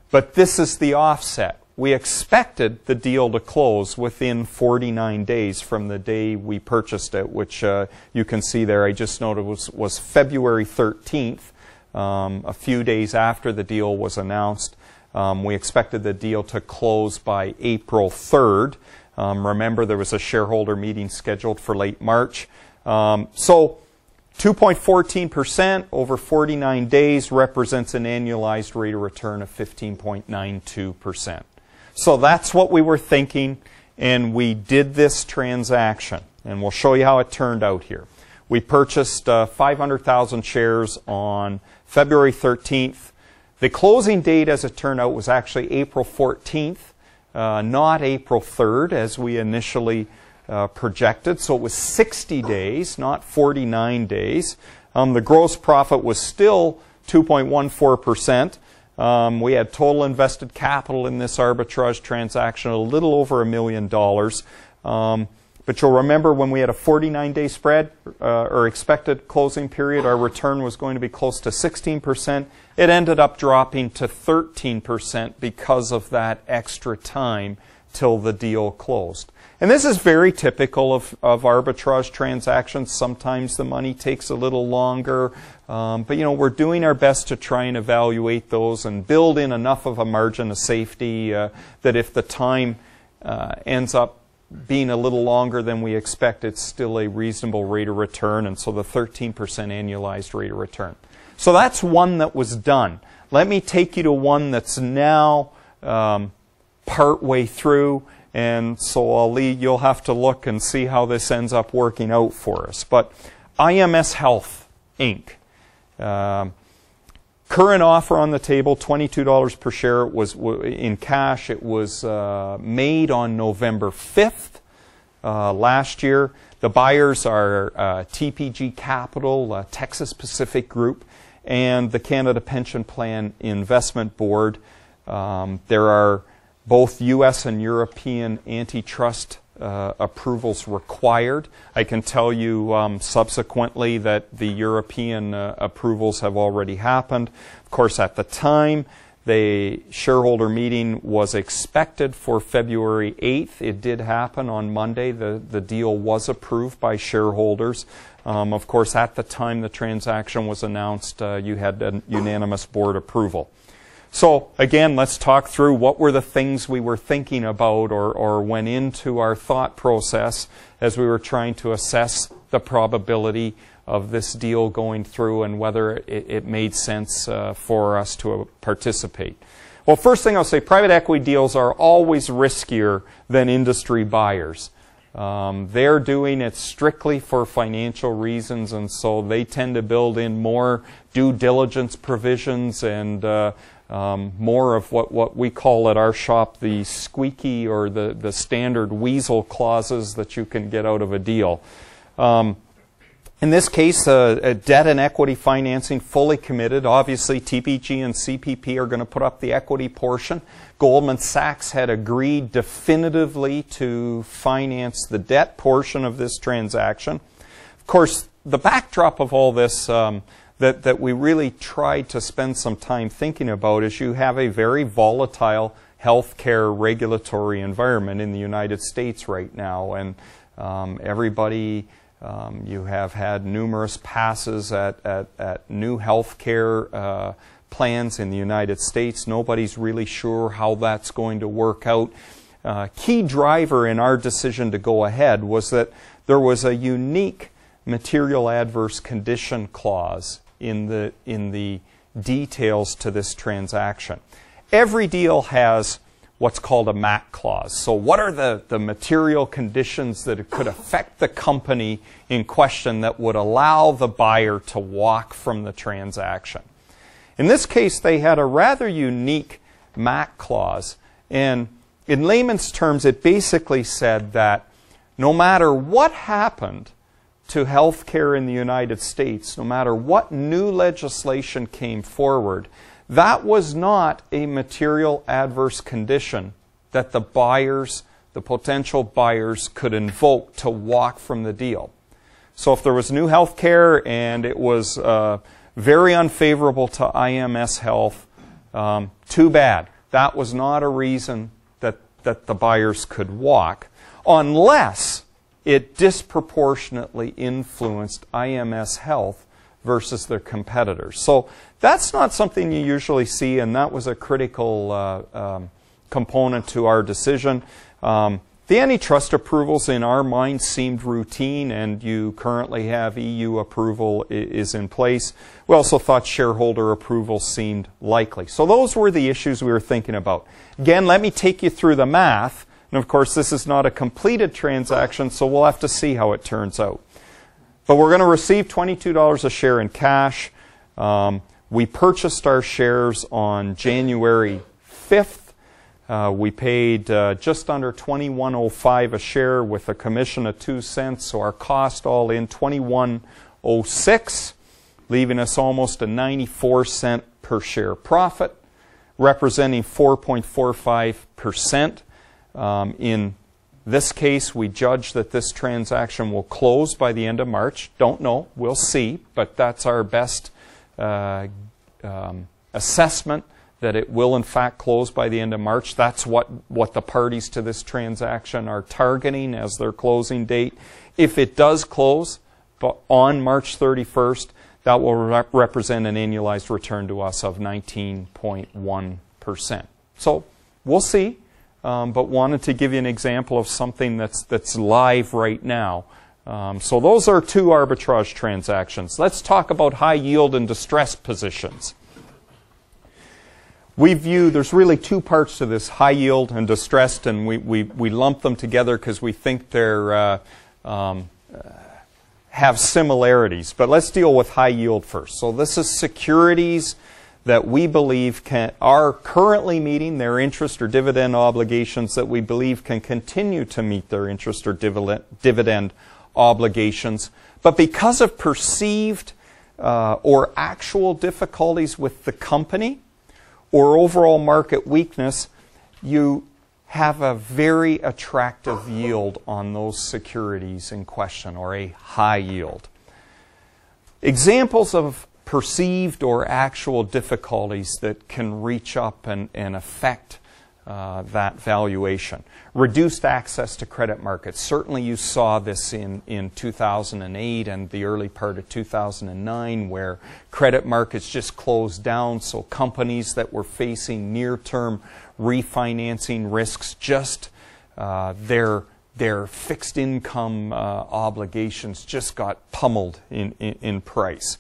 But this is the offset. We expected the deal to close within forty-nine days from the day we purchased it, which uh, you can see there, I just noted, was, was February thirteenth, um, a few days after the deal was announced. Um, we expected the deal to close by April third. Um, remember, there was a shareholder meeting scheduled for late March. Um, so two point one four percent over forty-nine days represents an annualized rate of return of fifteen point nine two percent. So that's what we were thinking, and we did this transaction. And we'll show you how it turned out here. We purchased uh, five hundred thousand shares on February thirteenth. The closing date, as it turned out, was actually April fourteenth, uh, not April third, as we initially uh, projected. So it was sixty days, not forty-nine days. Um, the gross profit was still two point one four percent. Um, we had total invested capital in this arbitrage transaction, a little over a million dollars. Um, but you'll remember, when we had a forty-nine day spread uh, or expected closing period, our return was going to be close to sixteen percent. It ended up dropping to thirteen percent because of that extra time till the deal closed. And this is very typical of, of arbitrage transactions. Sometimes the money takes a little longer, um, but you know, we're doing our best to try and evaluate those and build in enough of a margin of safety uh, that if the time uh, ends up being a little longer than we expect, it's still a reasonable rate of return, and so the thirteen percent annualized rate of return. So that's one that was done. Let me take you to one that's now um, partway through, and so Ali, you'll have to look and see how this ends up working out for us. But I M S Health, Incorporated, uh, current offer on the table, twenty-two dollars per share. It was in cash. It was uh, made on November fifth uh, last year. The buyers are uh, T P G Capital, uh, Texas Pacific Group, and the Canada Pension Plan Investment Board. Um, there are both U S and European antitrust Uh, approvals required. I can tell you um, subsequently that the European uh, approvals have already happened. Of course, at the time, the shareholder meeting was expected for February eighth. It did happen on Monday. The, the deal was approved by shareholders. Um, of course, at the time the transaction was announced, uh, you had a unanimous board approval. So again, let's talk through what were the things we were thinking about, or, or went into our thought process as we were trying to assess the probability of this deal going through and whether it, it made sense uh, for us to uh, participate. Well, first thing I'll say, private equity deals are always riskier than industry buyers. Um, they're doing it strictly for financial reasons, and so they tend to build in more due diligence provisions and uh, um, more of what, what we call at our shop the squeaky or the, the standard weasel clauses that you can get out of a deal. Um, in this case, uh, a debt and equity financing fully committed. Obviously, T P G and C P P are going to put up the equity portion. Goldman Sachs had agreed definitively to finance the debt portion of this transaction. Of course, the backdrop of all this um, that, that we really tried to spend some time thinking about is you have a very volatile healthcare regulatory environment in the United States right now. And um, everybody, um, you have had numerous passes at, at, at new healthcare uh, plans in the United States. Nobody's really sure how that's going to work out. Uh, key driver in our decision to go ahead was that there was a unique material adverse condition clause in the, in the details to this transaction. Every deal has what's called a M A C clause. So what are the, the material conditions that could affect the company in question that would allow the buyer to walk from the transaction? In this case, they had a rather unique M A C clause, and in layman's terms, it basically said that no matter what happened to healthcare in the United States, no matter what new legislation came forward, that was not a material adverse condition that the buyers, the potential buyers, could invoke to walk from the deal. So if there was new healthcare and it was uh, very unfavorable to I M S Health, um, too bad. That was not a reason that, that the buyers could walk, unless it disproportionately influenced I M S Health versus their competitors. So that's not something you usually see, and that was a critical uh, um, component to our decision. Um, The antitrust approvals in our mind seemed routine, and you currently have E U approval is in place. We also thought shareholder approval seemed likely. So those were the issues we were thinking about. Again, let me take you through the math. And of course, this is not a completed transaction, so we'll have to see how it turns out. But we're going to receive twenty-two dollars a share in cash. Um, we purchased our shares on January fifth. Uh, we paid uh, just under twenty-one oh five a share with a commission of two cents, so our cost all in twenty-one oh six, leaving us almost a ninety-four cent per share profit, representing four point four five percent. Um, in this case, we judge that this transaction will close by the end of March. Don't know, we'll see, but that's our best uh, um, assessment, that it will in fact close by the end of March. That's what, what the parties to this transaction are targeting as their closing date. If it does close but on March thirty-first, that will rep represent an annualized return to us of nineteen point one percent. So we'll see, um, but wanted to give you an example of something that's, that's live right now. Um, so those are two arbitrage transactions. Let's talk about high yield and distress positions. We view, there's really two parts to this, high yield and distressed, and we, we, we lump them together because we think they're, uh, um, have similarities. But let's deal with high yield first. So this is securities that we believe can, are currently meeting their interest or dividend obligations, that we believe can continue to meet their interest or dividend, dividend obligations. But because of perceived uh, or actual difficulties with the company, or overall market weakness, you have a very attractive yield on those securities in question, or a high yield. Examples of perceived or actual difficulties that can reach up and, and affect uh, that valuation. Reduced access to credit markets. Certainly you saw this in, in two thousand eight and the early part of two thousand nine, where credit markets just closed down, so companies that were facing near-term refinancing risks, just uh, their, their fixed income uh, obligations just got pummeled in, in, in price.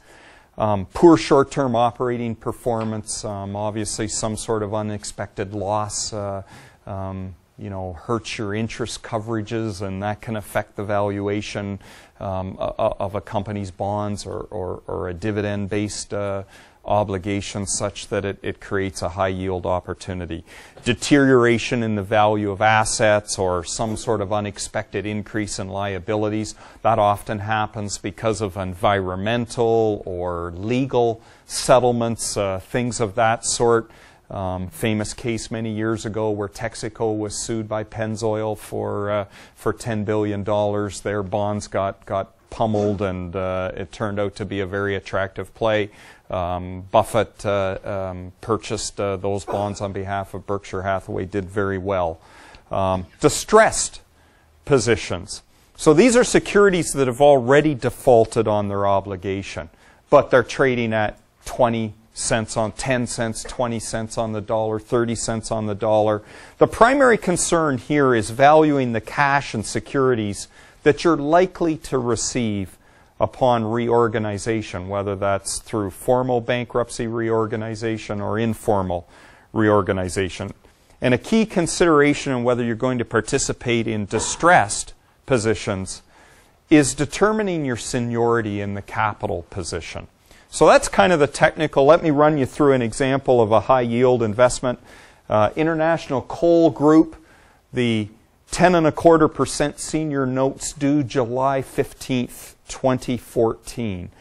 Um, poor short-term operating performance, um, obviously some sort of unexpected loss, uh, um, you know, hurts your interest coverages, and that can affect the valuation um, of a company's bonds or, or, or a dividend-based uh, obligation such that it, it creates a high-yield opportunity. Deterioration in the value of assets or some sort of unexpected increase in liabilities, that often happens because of environmental or legal settlements, uh, things of that sort. Um, famous case many years ago where Texaco was sued by Pennzoil for uh, for ten billion dollars. Their bonds got, got pummeled, and uh, it turned out to be a very attractive play. Um, Buffett uh, um, purchased uh, those bonds on behalf of Berkshire Hathaway, did very well. Um, distressed positions. So these are securities that have already defaulted on their obligation, but they're trading at twenty cents on ten cents, twenty cents on the dollar, thirty cents on the dollar. The primary concern here is valuing the cash and securities that you're likely to receive upon reorganization, whether that's through formal bankruptcy reorganization or informal reorganization. And a key consideration in whether you're going to participate in distressed positions is determining your seniority in the capital position. So that's kind of the technical. Let me run you through an example of a high-yield investment. Uh, International Coal Group, the ten and a quarter percent senior notes due July fifteenth, twenty fourteen.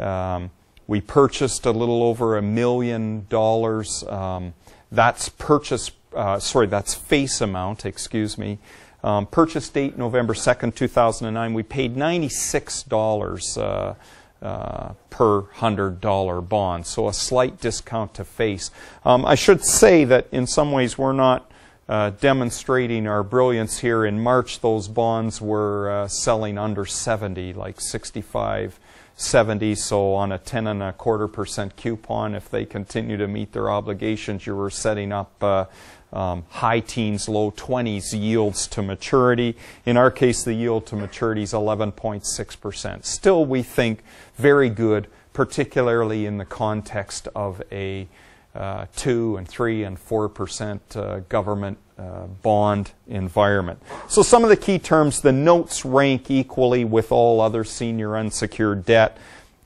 Um, we purchased a little over a million dollars. Um, that's purchase, uh, sorry, that's face amount, excuse me. Um, purchase date November second, two thousand nine. We paid ninety-six dollars uh, uh, per one hundred dollar bond, so a slight discount to face. Um, I should say that in some ways we're not Uh, demonstrating our brilliance here. In March, those bonds were uh, selling under seventy, like sixty-five, seventy. So on a ten and a quarter percent coupon, if they continue to meet their obligations, you were setting up uh, um, high teens, low twenties yields to maturity. In our case, the yield to maturity is eleven point six percent. Still, we think very good, particularly in the context of a Uh, two and three and four percent uh, government uh, bond environment. So some of the key terms: the notes rank equally with all other senior unsecured debt.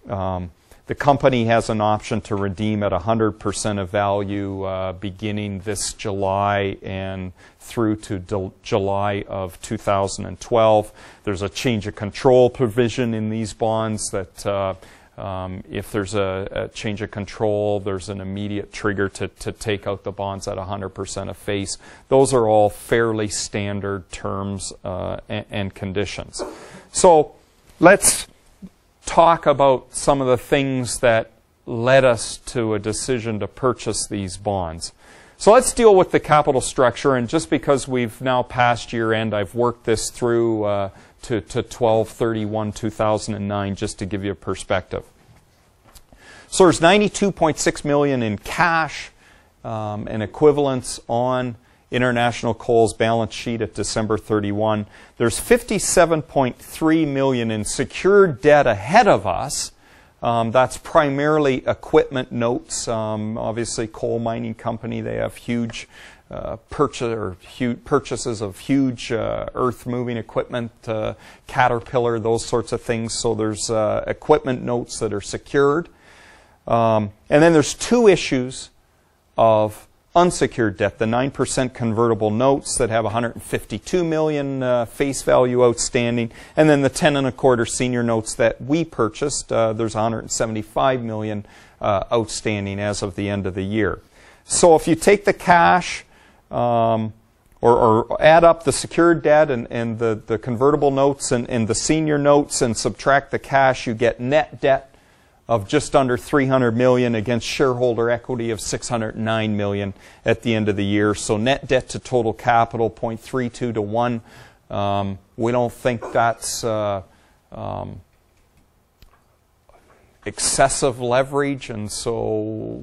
Um, the company has an option to redeem at one hundred percent of value uh, beginning this July and through to July of two thousand twelve. There's a change of control provision in these bonds that uh, Um, if there's a, a change of control, there's an immediate trigger to, to take out the bonds at one hundred percent of face. Those are all fairly standard terms uh, and, and conditions. So let's talk about some of the things that led us to a decision to purchase these bonds. So let's deal with the capital structure, and just because we've now passed year end, I've worked this through uh, to twelve thirty-one two thousand nine, just to give you a perspective. So there's ninety-two point six million dollars in cash um, and equivalents on International Coal's balance sheet at December thirty-first. There's fifty-seven point three million dollars in secured debt ahead of us. Um, that's primarily equipment notes. Um, obviously, coal mining company, they have huge Uh, purchase or huge purchases of huge uh, earth-moving equipment, uh, Caterpillar, those sorts of things. So there's uh, equipment notes that are secured, um, and then there's two issues of unsecured debt: the nine percent convertible notes that have one hundred fifty-two million uh, face value outstanding, and then the ten and a quarter senior notes that we purchased. Uh, there's one hundred seventy-five million uh, outstanding as of the end of the year. So if you take the cash, Um, or, or add up the secured debt and, and the, the convertible notes and, and the senior notes and subtract the cash, you get net debt of just under three hundred million dollars against shareholder equity of six hundred nine million dollars at the end of the year. So net debt to total capital, zero point three two to one. Um, we don't think that's uh, um, excessive leverage, and so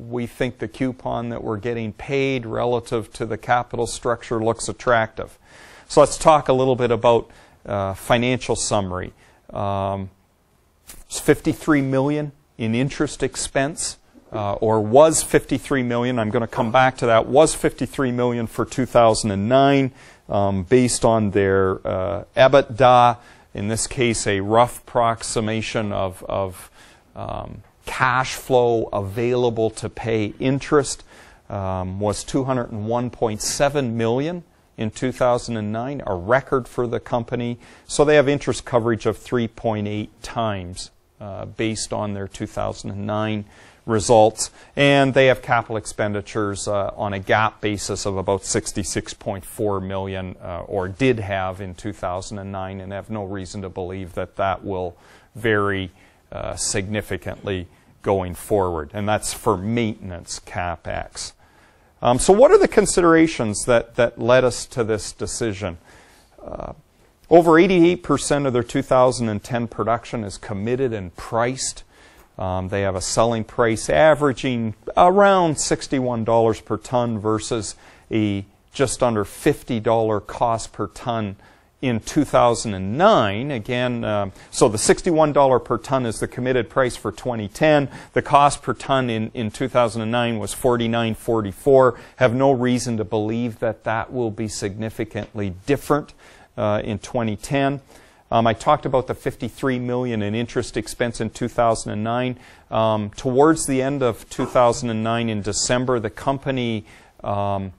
we think the coupon that we're getting paid relative to the capital structure looks attractive. So let's talk a little bit about uh, financial summary. Um, it's fifty-three million in interest expense, uh, or was fifty-three million dollars. I'm going to come back to that. Was fifty-three million dollars for two thousand nine, um, based on their uh, EBITDA. In this case, a rough approximation of, of um, cash flow available to pay interest um, was two hundred one point seven million dollars in two thousand nine, a record for the company. So they have interest coverage of three point eight times uh, based on their two thousand nine results. And they have capital expenditures uh, on a GAAP basis of about sixty-six point four million dollars, uh, or did have in two thousand nine, and have no reason to believe that that will vary uh, significantly going forward. And that's for maintenance CapEx. Um, so what are the considerations that, that led us to this decision? Uh, over eighty-eight percent of their two thousand ten production is committed and priced. Um, they have a selling price averaging around sixty-one dollars per ton versus a just under fifty dollars cost per ton in two thousand nine. Again, um, so the sixty-one dollars per ton is the committed price for twenty ten. The cost per ton in, in two thousand nine was forty-nine forty-four. Have no reason to believe that that will be significantly different uh, in twenty ten. Um, I talked about the fifty-three million dollars in interest expense in two thousand nine. Um, towards the end of two thousand nine, in December, the company um,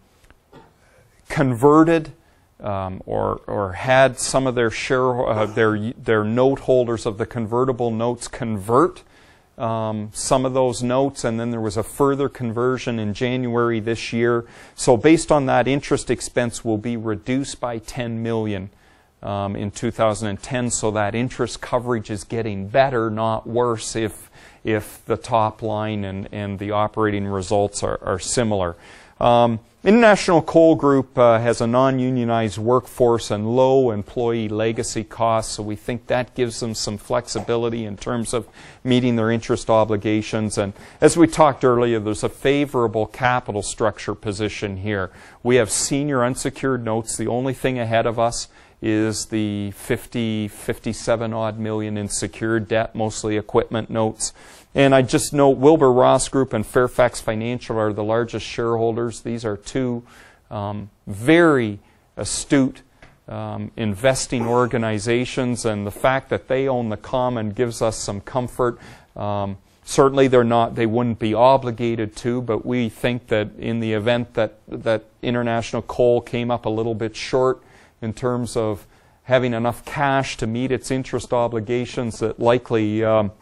converted um, or, or had some of their share, uh, their their note holders of the convertible notes convert um, some of those notes, and then there was a further conversion in January this year. So based on that, interest expense will be reduced by ten million dollars. Um, in two thousand ten, so that interest coverage is getting better, not worse, if if the top line and, and the operating results are, are similar. Um, International Coal Group uh, has a non-unionized workforce and low employee legacy costs, so we think that gives them some flexibility in terms of meeting their interest obligations. And as we talked earlier, there's a favorable capital structure position here. We have senior unsecured notes. The only thing ahead of us is the fifty, fifty-seven odd million in secured debt, mostly equipment notes. And I just note Wilbur Ross Group and Fairfax Financial are the largest shareholders. These are two um, very astute um, investing organizations, and the fact that they own the common gives us some comfort. Um, Certainly they're not, they wouldn't be obligated to, but we think that in the event that, that International Coal came up a little bit short in terms of having enough cash to meet its interest obligations, that likely um,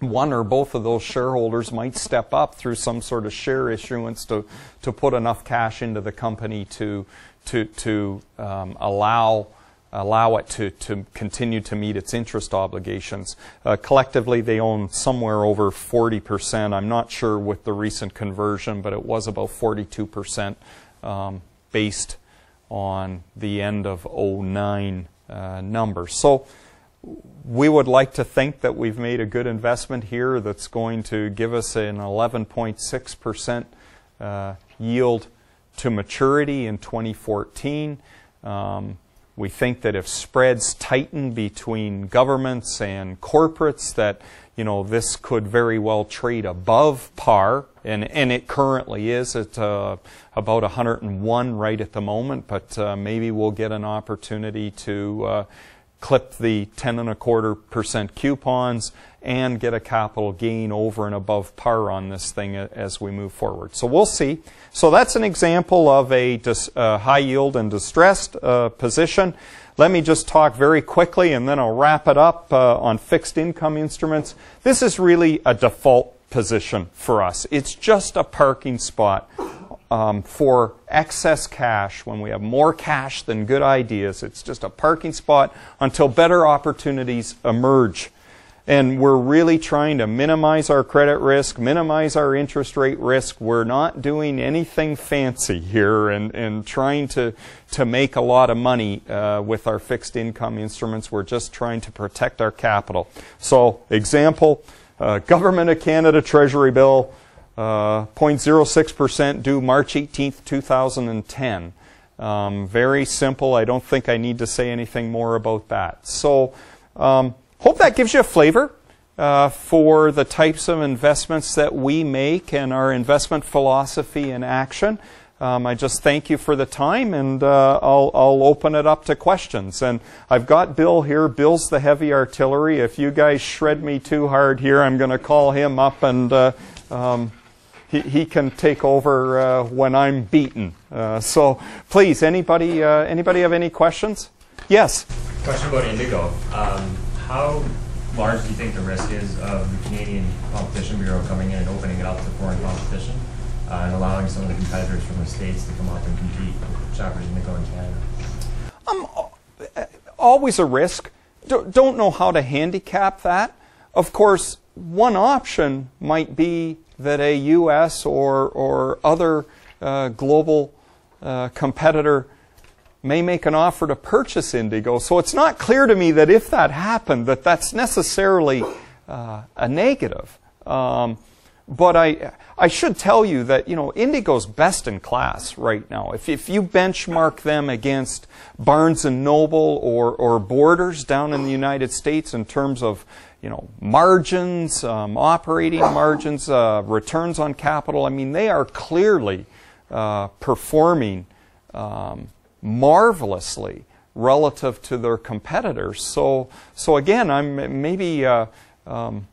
one or both of those shareholders might step up through some sort of share issuance to, to put enough cash into the company to, to, to um, allow allow it to, to continue to meet its interest obligations. Uh, collectively, they own somewhere over forty percent. I'm not sure with the recent conversion, but it was about forty-two percent um, based on the end of oh nine uh, numbers. So we would like to think that we've made a good investment here that's going to give us an eleven point six percent uh, yield to maturity in twenty fourteen. Um, We think that if spreads tighten between governments and corporates, that, you know, this could very well trade above par, and, and it currently is at uh, about one hundred one right at the moment, but uh, maybe we'll get an opportunity to uh, clip the ten and a quarter percent coupons and get a capital gain over and above par on this thing as we move forward. So we'll see. So that's an example of a dis, uh, high yield and distressed uh, position. Let me just talk very quickly, and then I'll wrap it up uh, on fixed income instruments. This is really a default position for us. It's just a parking spot um, for excess cash. When we have more cash than good ideas, it's just a parking spot until better opportunities emerge. And we're really trying to minimize our credit risk, minimize our interest rate risk. We're not doing anything fancy here and, and trying to, to make a lot of money uh, with our fixed income instruments. We're just trying to protect our capital. So, example, uh, Government of Canada Treasury Bill, uh, zero point zero six percent due March eighteenth two thousand ten. Um, very simple. I don't think I need to say anything more about that. So, um, hope that gives you a flavor. uh, for the types of investments that we make and our investment philosophy in action. Um, I just thank you for the time, and uh, I'll, I'll open it up to questions. And I've got Bill here. Bill's the heavy artillery. If you guys shred me too hard here, I'm going to call him up, and uh, um, he, he can take over uh, when I'm beaten. Uh, so please, anybody, uh, anybody have any questions? Yes? Question about Indigo. Um, how large do you think the risk is of the Canadian Competition Bureau coming in and opening it up to foreign competition? Uh, and allowing some of the competitors from the States to come up and compete with Chapters Indigo in Canada? Um, always a risk. D- don't know how to handicap that. Of course, one option might be that a U S or, or other uh, global uh, competitor may make an offer to purchase Indigo. So it's not clear to me that if that happened, that that's necessarily uh, a negative. Um, But I, I should tell you that, you know, Indigo's best in class right now. If, if you benchmark them against Barnes and Noble or, or Borders down in the United States in terms of, you know, margins, um, operating margins, uh, returns on capital, I mean, they are clearly uh, performing um, marvelously relative to their competitors. So, so again, I'm maybe... Uh, um,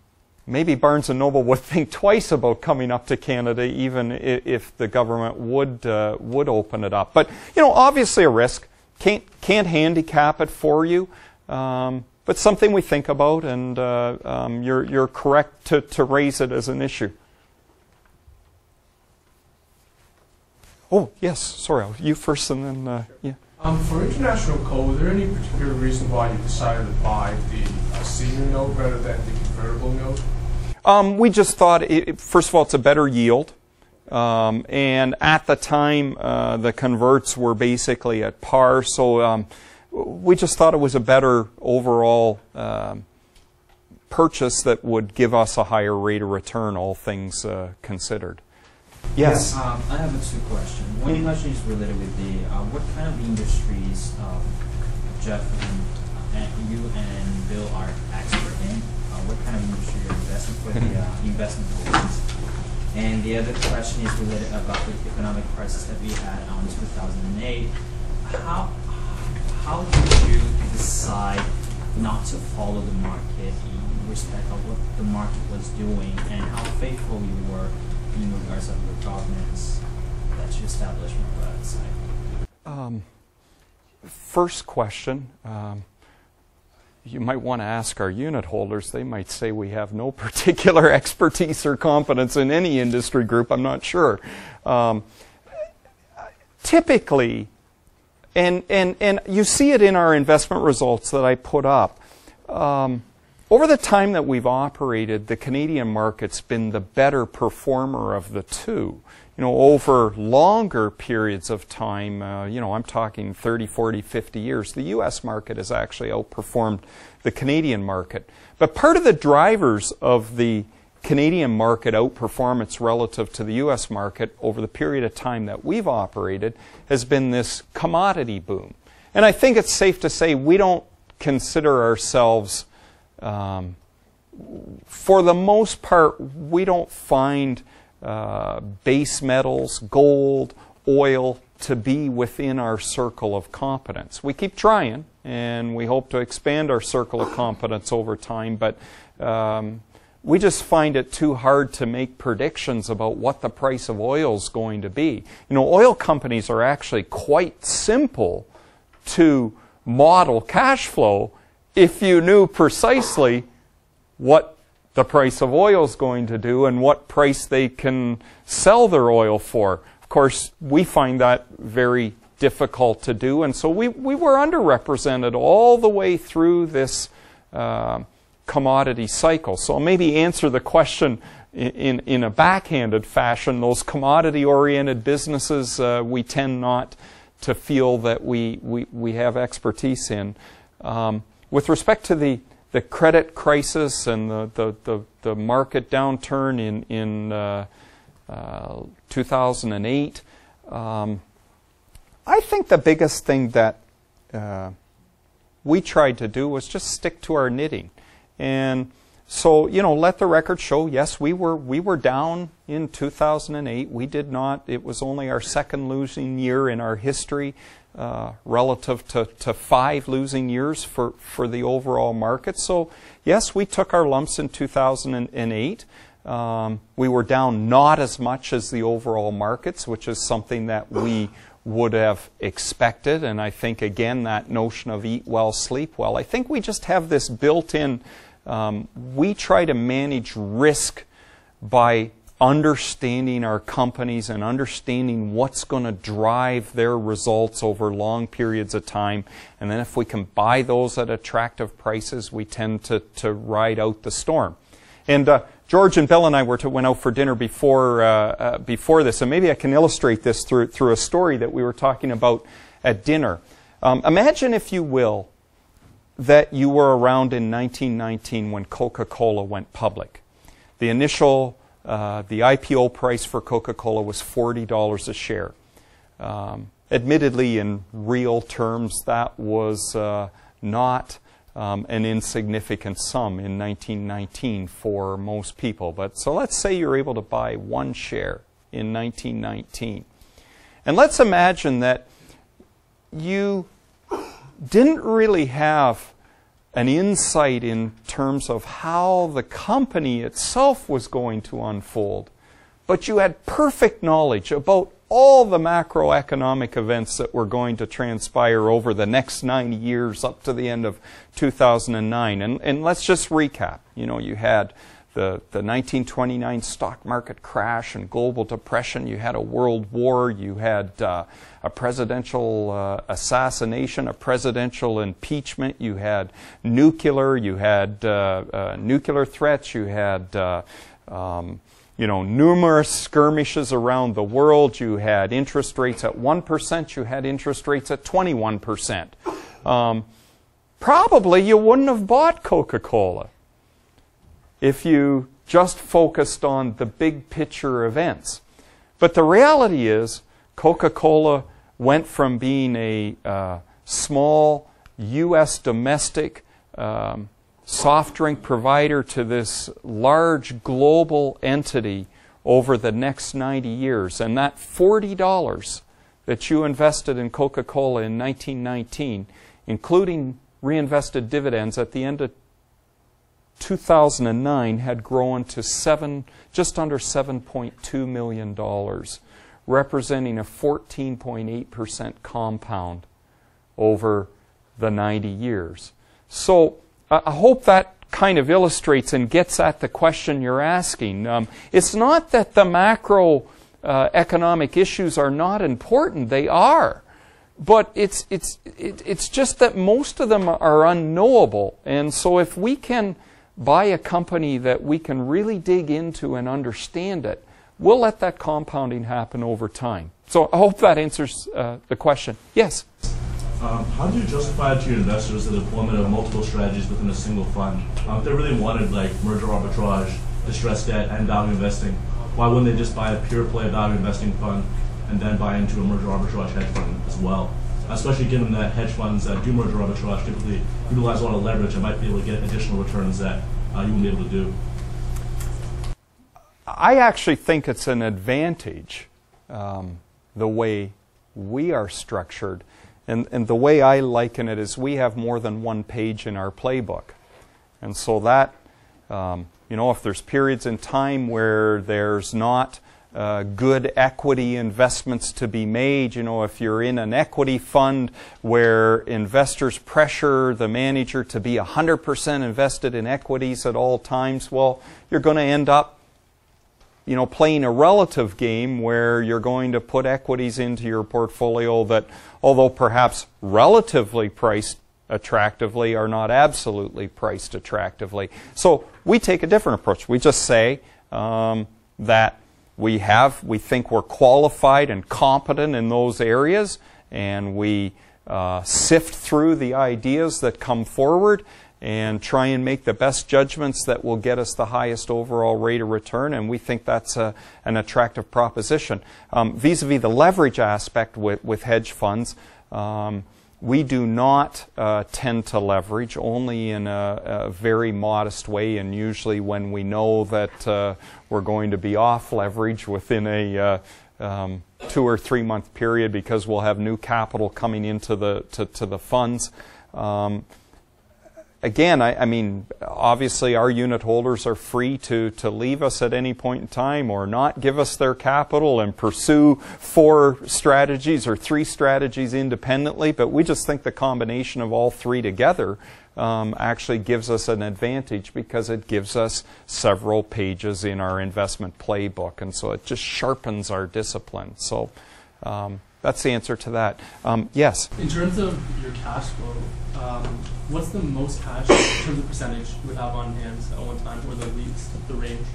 Maybe Barnes and Noble would think twice about coming up to Canada, even if the government would uh, would open it up. But you know, obviously a risk. Can't can't handicap it for you. Um, but something we think about, and uh, um, you're you're correct to to raise it as an issue. Oh yes, sorry, you first, and then uh, yeah. Um, for International Coal, was there any particular reason why you decided to buy the uh, senior note rather than the convertible note? Um, we just thought, it, first of all, it's a better yield. Um, and at the time, uh, the converts were basically at par. So um, we just thought it was a better overall um, purchase that would give us a higher rate of return, all things uh, considered. Yes. Yeah, um, I have a two question. One question is related with the, uh, what kind of industries um, Jeff and, uh, and you and Bill are expert in? Uh, what kind of industry you're investing for the uh, investment goals? And the other question is related about the economic crisis that we had in um, two thousand eight. How, how did you decide not to follow the market in respect of what the market was doing, and how faithful you were in regards to the governance that you established from that side? Um, first question, um, you might want to ask our unit holders. They might say we have no particular expertise or competence in any industry group. I'm not sure. Um, typically, and, and, and you see it in our investment results that I put up, um, over the time that we've operated, the Canadian market's been the better performer of the two. You know, over longer periods of time, uh, you know, I'm talking thirty, forty, fifty years, the U S market has actually outperformed the Canadian market. But part of the drivers of the Canadian market outperformance relative to the U S market over the period of time that we've operated has been this commodity boom. And I think it's safe to say we don't consider ourselves... Um, for the most part, we don't find uh, base metals, gold, oil to be within our circle of competence. We keep trying, and we hope to expand our circle of competence over time, but um, we just find it too hard to make predictions about what the price of oil is going to be. You know, oil companies are actually quite simple to model cash flow if you knew precisely what the price of oil is going to do and what price they can sell their oil for. Of course, we find that very difficult to do, and so we, we were underrepresented all the way through this uh, commodity cycle. So I'll maybe answer the question in, in, in a backhanded fashion. Those commodity-oriented businesses uh, we tend not to feel that we, we, we have expertise in. Um, With respect to the, the credit crisis and the, the, the, the market downturn in, in uh, uh, two thousand eight, um, I think the biggest thing that uh, we tried to do was just stick to our knitting. And So, you know, let the record show, yes, we were we were down in two thousand eight. We did not. It was only our second losing year in our history uh, relative to, to five losing years for, for the overall market. So, yes, we took our lumps in two thousand eight. Um, we were down not as much as the overall markets, which is something that we would have expected. And I think, again, that notion of eat well, sleep well. I think we just have this built-in... Um, we try to manage risk by understanding our companies and understanding what's going to drive their results over long periods of time. And then if we can buy those at attractive prices, we tend to, to ride out the storm. And uh, George and Bill and I were to went out for dinner before, uh, uh, before this. And maybe I can illustrate this through, through a story that we were talking about at dinner. Um, imagine, if you will, that you were around in nineteen nineteen when Coca-Cola went public. The initial, uh, the I P O price for Coca-Cola was forty dollars a share. Um, admittedly, in real terms, that was uh, not um, an insignificant sum in nineteen nineteen for most people. But so let's say you're able to buy one share in nineteen nineteen. And let's imagine that you didn't really have an insight in terms of how the company itself was going to unfold, but you had perfect knowledge about all the macroeconomic events that were going to transpire over the next ninety years up to the end of two thousand nine. And, and let's just recap. You know, you had the, the nineteen twenty-nine stock market crash and global depression. You had a world war. You had uh, a presidential uh, assassination, a presidential impeachment. You had nuclear. You had uh, uh, nuclear threats. You had uh, um, you know, numerous skirmishes around the world. You had interest rates at one percent. You had interest rates at twenty-one percent. Um, probably you wouldn't have bought Coca-Cola if you just focused on the big picture events. But the reality is Coca-Cola went from being a uh, small U S domestic um, soft drink provider to this large global entity over the next ninety years. And that forty dollars that you invested in Coca-Cola in nineteen nineteen, including reinvested dividends at the end of two thousand nine, had grown to seven, just under seven point two million dollars, representing a fourteen point eight percent compound over the ninety years. So uh, I hope that kind of illustrates and gets at the question you're asking. Um, it's not that the macro uh, economic issues are not important. They are. But it's, it's, it, it's just that most of them are unknowable. And so if we can buy a company that we can really dig into and understand it, we'll let that compounding happen over time. So I hope that answers uh, the question. Yes? Um, how do you justify to your investors the deployment of multiple strategies within a single fund? Um, if they really wanted, like, merger arbitrage, distressed debt, and value investing, why wouldn't they just buy a pure play value investing fund and then buy into a merger arbitrage hedge fund as well? Especially given that hedge funds that do merger arbitrage typically utilize a lot of leverage and might be able to get additional returns that uh, you wouldn't be able to do. I actually think it's an advantage, um, the way we are structured. And, and the way I liken it is we have more than one page in our playbook. And so that, um, you know, if there's periods in time where there's not Uh, good equity investments to be made. You know, if you're in an equity fund where investors pressure the manager to be one hundred percent invested in equities at all times, well, you're going to end up, you know, playing a relative game where you're going to put equities into your portfolio that, although perhaps relatively priced attractively, are not absolutely priced attractively. So we take a different approach. We just say um, that We have, we think we're qualified and competent in those areas, and we uh, sift through the ideas that come forward and try and make the best judgments that will get us the highest overall rate of return, and we think that's a, an attractive proposition. Um, vis-a-vis the leverage aspect with, with hedge funds, um, We do not uh, tend to leverage, only in a, a very modest way, and usually when we know that uh, we're going to be off leverage within a uh, um, two or three month period, because we'll have new capital coming into the to, to the funds. Um, Again, I, I mean, obviously our unit holders are free to, to leave us at any point in time, or not give us their capital and pursue four strategies or three strategies independently, but we just think the combination of all three together um, actually gives us an advantage, because it gives us several pages in our investment playbook, and so it just sharpens our discipline. So um, that's the answer to that. Um, yes? In terms of your cash flow, um, what's the most cash in terms of percentage you would have on hand at one time, or the least, the range?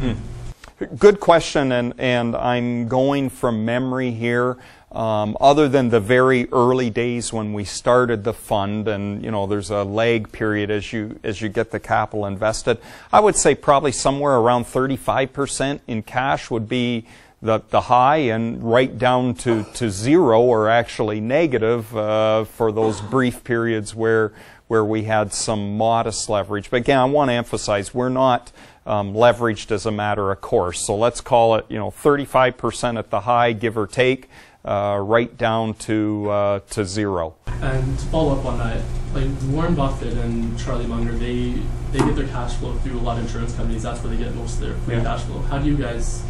Mm. Good question, and, and I'm going from memory here. Um, other than the very early days when we started the fund, and you know, there's a lag period as you as you get the capital invested, I would say probably somewhere around thirty-five percent in cash would be the, the high, and right down to, to zero, or actually negative uh, for those brief periods where where we had some modest leverage. But again, I want to emphasize, we're not um, leveraged as a matter of course. So let's call it, you know, thirty-five percent at the high, give or take, uh, right down to uh, to zero. And to follow up on that, like Warren Buffett and Charlie Munger, they they get their cash flow through a lot of insurance companies. That's where they get most of their free yeah. cash flow. How do you guys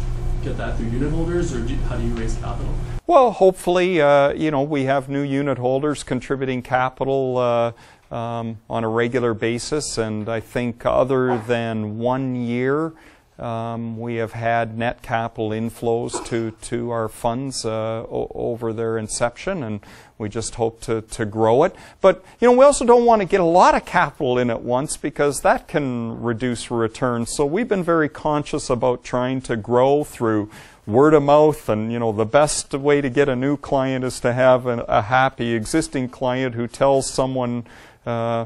get that through unit holders, or do, how do you raise capital? Well, hopefully, uh, you know, we have new unit holders contributing capital uh, um, on a regular basis, and I think other than one year, um, we have had net capital inflows to to our funds uh, o over their inception, and we just hope to to grow it. But you know, we also don't want to get a lot of capital in at once, because that can reduce returns. So we've been very conscious about trying to grow through word of mouth, and you know, the best way to get a new client is to have an, a happy existing client who tells someone uh,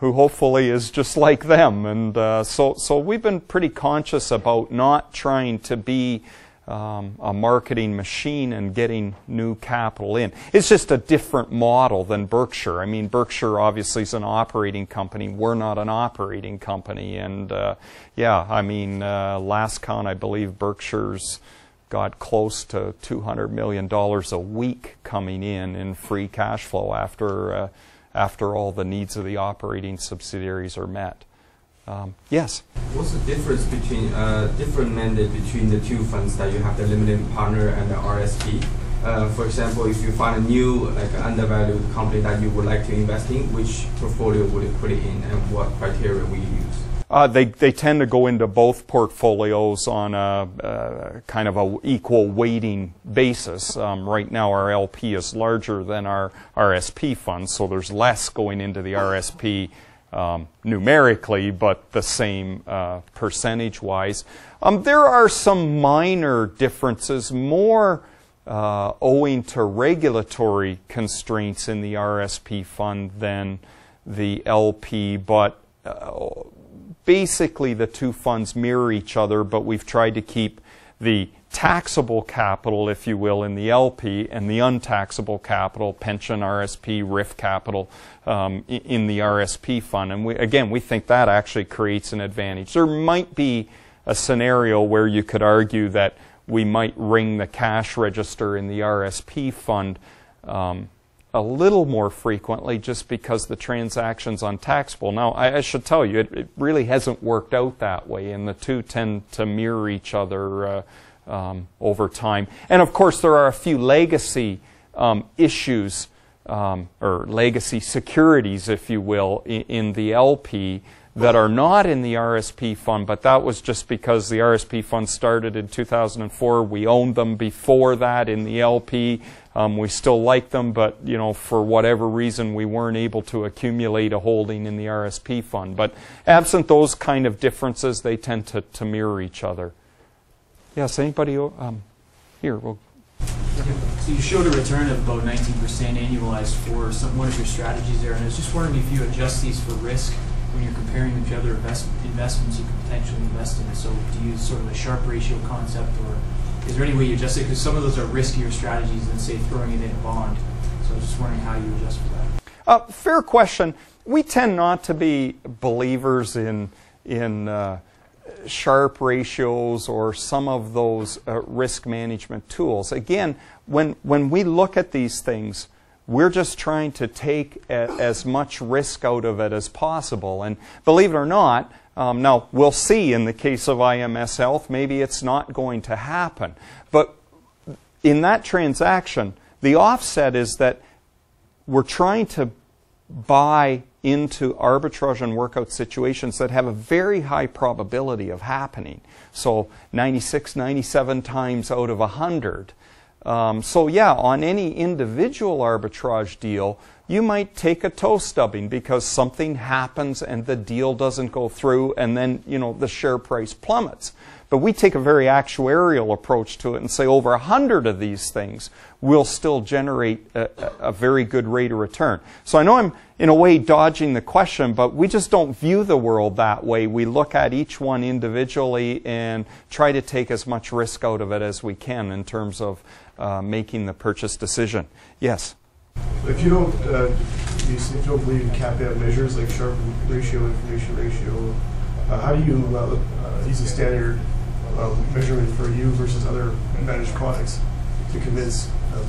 who hopefully is just like them. And uh, so so we've been pretty conscious about not trying to be Um, a marketing machine and getting new capital in. It's just a different model than Berkshire. I mean, Berkshire obviously is an operating company. We're not an operating company. And uh, yeah, I mean, uh, last count, I believe Berkshire's got close to two hundred million dollars a week coming in in free cash flow after, uh, after all the needs of the operating subsidiaries are met. Um, yes. What's the difference between uh, different mandate between the two funds that you have, the limited partner and the R S P? Uh, for example, if you find a new, like, undervalued company that you would like to invest in, which portfolio would you put it in, and what criteria will you use? Uh, they they tend to go into both portfolios on a uh, kind of a equal weighting basis. Um, right now, our L P is larger than our R S P fund, so there's less going into the R S P. Um, numerically, but the same uh, percentage-wise. Um, there are some minor differences, more uh, owing to regulatory constraints in the R S P fund than the L P, but uh, basically the two funds mirror each other, but we've tried to keep the taxable capital, if you will, in the L P, and the untaxable capital, pension, R S P, R I F capital, um, in the R S P fund. And we, again, we think that actually creates an advantage. There might be a scenario where you could argue that we might ring the cash register in the R S P fund um, a little more frequently, just because the transaction's untaxable. Now, I, I should tell you, it, it really hasn't worked out that way, and the two tend to mirror each other uh, Um, over time. And of course, there are a few legacy um, issues um, or legacy securities, if you will, in, in the L P that are not in the R S P fund, but that was just because the R S P fund started in two thousand four. We owned them before that in the L P. Um, we still like them, but you know, for whatever reason, we weren't able to accumulate a holding in the R S P fund. But absent those kind of differences, they tend to, to mirror each other. Yes, anybody um, here? We'll... So you showed a return of about nineteen percent annualized for some, one of your strategies there, and I was just wondering if you adjust these for risk when you're comparing them to other invest investments you could potentially invest in. So do you use sort of a sharp ratio concept, or is there any way you adjust it? Because some of those are riskier strategies than, say, throwing it in a bond. So I was just wondering how you adjust for that. Uh, fair question. We tend not to be believers in in uh, sharp ratios or some of those uh, risk management tools. Again, when when we look at these things, we're just trying to take a, as much risk out of it as possible. And believe it or not, um, now we'll see in the case of I M S Health, maybe it's not going to happen. But in that transaction, the offset is that we're trying to buy into arbitrage and workout situations that have a very high probability of happening. So ninety-six, ninety-seven times out of one hundred. Um, so yeah, on any individual arbitrage deal, you might take a toe stubbing because something happens and the deal doesn't go through, and then, you know, the share price plummets. But we take a very actuarial approach to it and say over a hundred of these things will still generate a, a very good rate of return. So I know I'm in a way dodging the question, but we just don't view the world that way. We look at each one individually and try to take as much risk out of it as we can in terms of uh, making the purchase decision. Yes? If you don't, uh, you, if you don't believe in cap-out measures like sharp ratio, information ratio, uh, how do you uh, uh, use a standard Uh, measurement for you versus other advantaged products to convince uh,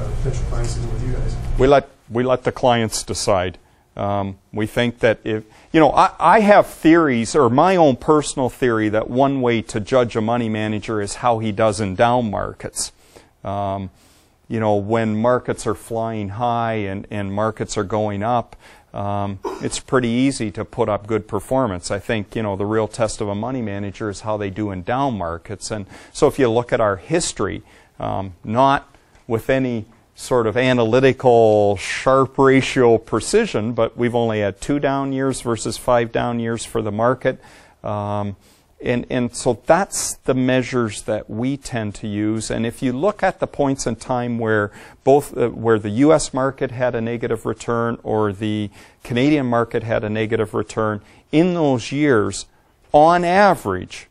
uh, potential clients to go with you guys? We let, we let the clients decide. Um, we think that if, you know, I, I have theories, or my own personal theory, that one way to judge a money manager is how he does in down markets. Um, you know, when markets are flying high and, and markets are going up, Um, it's pretty easy to put up good performance. I think, you know, the real test of a money manager is how they do in down markets. And so if you look at our history, um, not with any sort of analytical sharp ratio precision, but we've only had two down years versus five down years for the market. Um, and, and so that's the measures that we tend to use. And if you look at the points in time where both uh, where the U S market had a negative return or the Canadian market had a negative return, in those years, on average,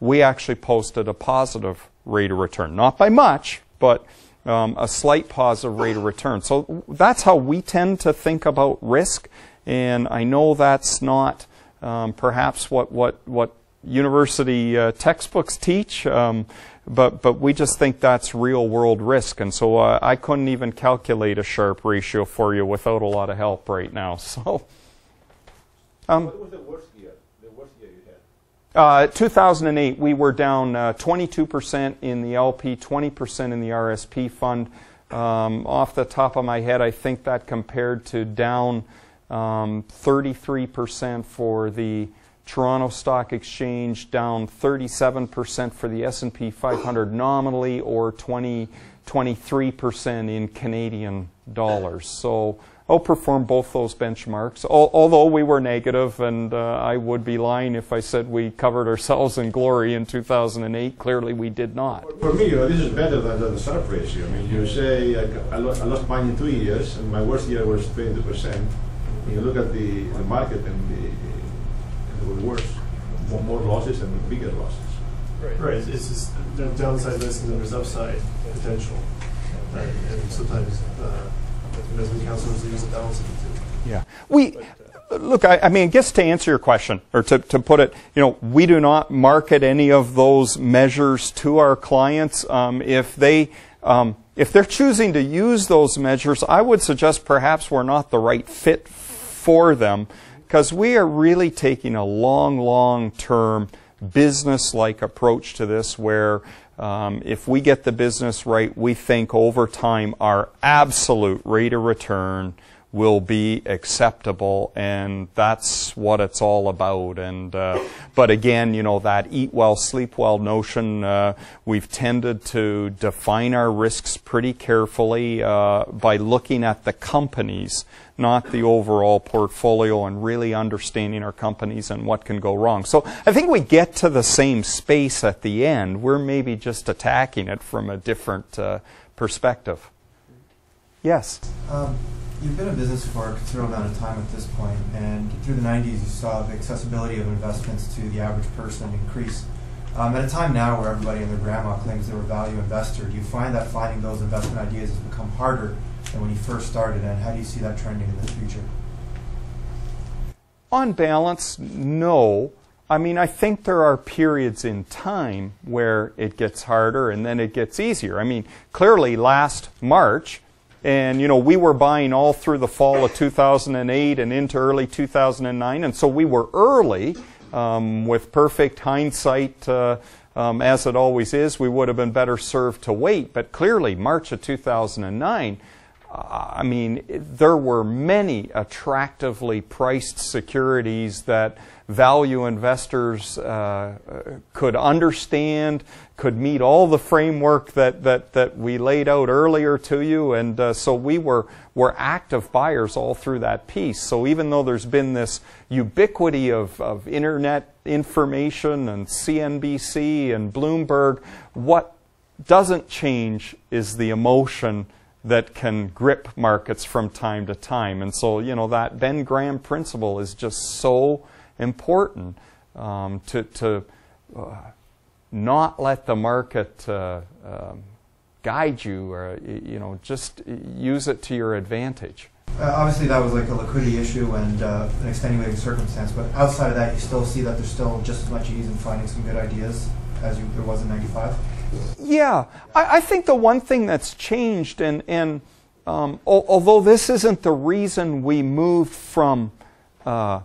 we actually posted a positive rate of return. Not by much, but um, a slight positive rate of return. So that's how we tend to think about risk. And I know that's not um, perhaps what, what, what university uh, textbooks teach, um, but but we just think that's real world risk, and so uh, I couldn't even calculate a sharp ratio for you without a lot of help right now. So, um, what was the worst year? The worst year you had? Uh, two thousand eight. We were down uh, twenty-two percent in the L P, twenty percent in the R S P fund. Um, off the top of my head, I think that compared to down um, thirty-three percent for the Toronto Stock Exchange, down thirty-seven percent for the S and P five hundred nominally, or twenty, twenty-three percent in Canadian dollars. So outperformed both those benchmarks, al although we were negative, and uh, I would be lying if I said we covered ourselves in glory in two thousand eight. Clearly we did not. For me, this is better than the sharp ratio. I mean, you say I, I lost mine in two years, and my worst year was twenty-two percent. You look at the, the market and the worse, more, more losses and bigger losses. Right, right. It's, it's just there's downside risk and there's upside potential. Right. And sometimes uh, investment counselors use a balance of the two. Yeah. We, but, uh, look, I, I mean, I guess to answer your question, or to, to put it, you know, we do not market any of those measures to our clients. Um, if they, um, if they're choosing to use those measures, I would suggest perhaps we're not the right fit for them, because we are really taking a long, long-term business-like approach to this, where um, if we get the business right, we think over time our absolute rate of return will be acceptable, and that's what it's all about. And uh, but again, you know, that eat well, sleep well notion, uh, we've tended to define our risks pretty carefully uh, by looking at the companies, not the overall portfolio, and really understanding our companies and what can go wrong. So I think we get to the same space at the end. We're maybe just attacking it from a different uh, perspective. Yes? Um, you've been in business for a considerable amount of time at this point, and through the nineties you saw the accessibility of investments to the average person increase. Um, at a time now where everybody and their grandma claims they were a value investor, do you find that finding those investment ideas has become harder direction when you first started, and how do you see that trending in the future? On balance, no. I mean, I think there are periods in time where it gets harder and then it gets easier. I mean, clearly last March, and you know, we were buying all through the fall of two thousand eight and into early two thousand nine, and so we were early. Um, with perfect hindsight, uh, um, as it always is, we would have been better served to wait. But clearly, March of two thousand nine, uh, I mean, there were many attractively priced securities that value investors uh, could understand, could meet all the framework that, that, that we laid out earlier to you. And uh, so we were, were active buyers all through that piece. So even though there's been this ubiquity of, of internet information and C N B C and Bloomberg, what doesn't change is the emotion that can grip markets from time to time. And so, you know, that Ben Graham principle is just so important um, to, to uh, not let the market uh, um, guide you, or, you know, just use it to your advantage. Uh, obviously that was like a liquidity issue and uh, an extenuating circumstance, but outside of that you still see that there's still just as much ease in finding some good ideas as you, there was in ninety-five? Yeah, I, I think the one thing that's changed, and, and um, al although this isn't the reason we moved from uh,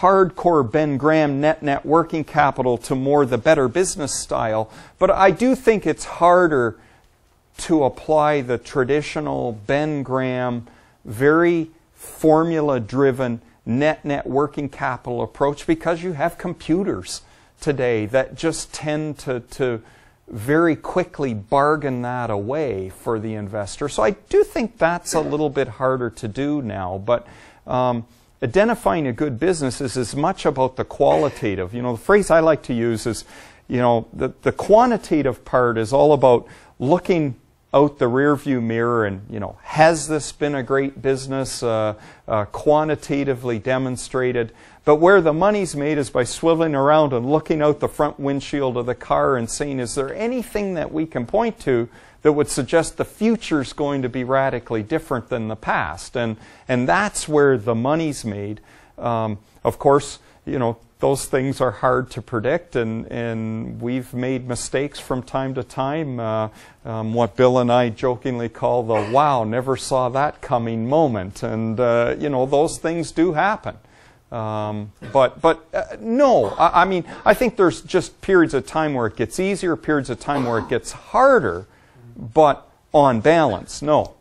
hardcore Ben Graham net net working capital to more the better business style, but I do think it's harder to apply the traditional Ben Graham, very formula-driven net net working capital approach, because you have computers today that just tend to, to very quickly bargain that away for the investor. So I do think that's a little bit harder to do now, but um, identifying a good business is as much about the qualitative. You know, the phrase I like to use is, you know, the, the quantitative part is all about looking out the rearview mirror and, you know, has this been a great business, uh, uh, quantitatively demonstrated? But where the money's made is by swiveling around and looking out the front windshield of the car and saying, is there anything that we can point to that would suggest the future's going to be radically different than the past? And, and that's where the money's made. Um, of course, you know, those things are hard to predict, and, and we've made mistakes from time to time. Uh, um, what Bill and I jokingly call the wow, never saw that coming moment. And, uh, you know, those things do happen. Um, but but uh, no, I, I mean, I think there's just periods of time where it gets easier, periods of time where it gets harder, but on balance, no.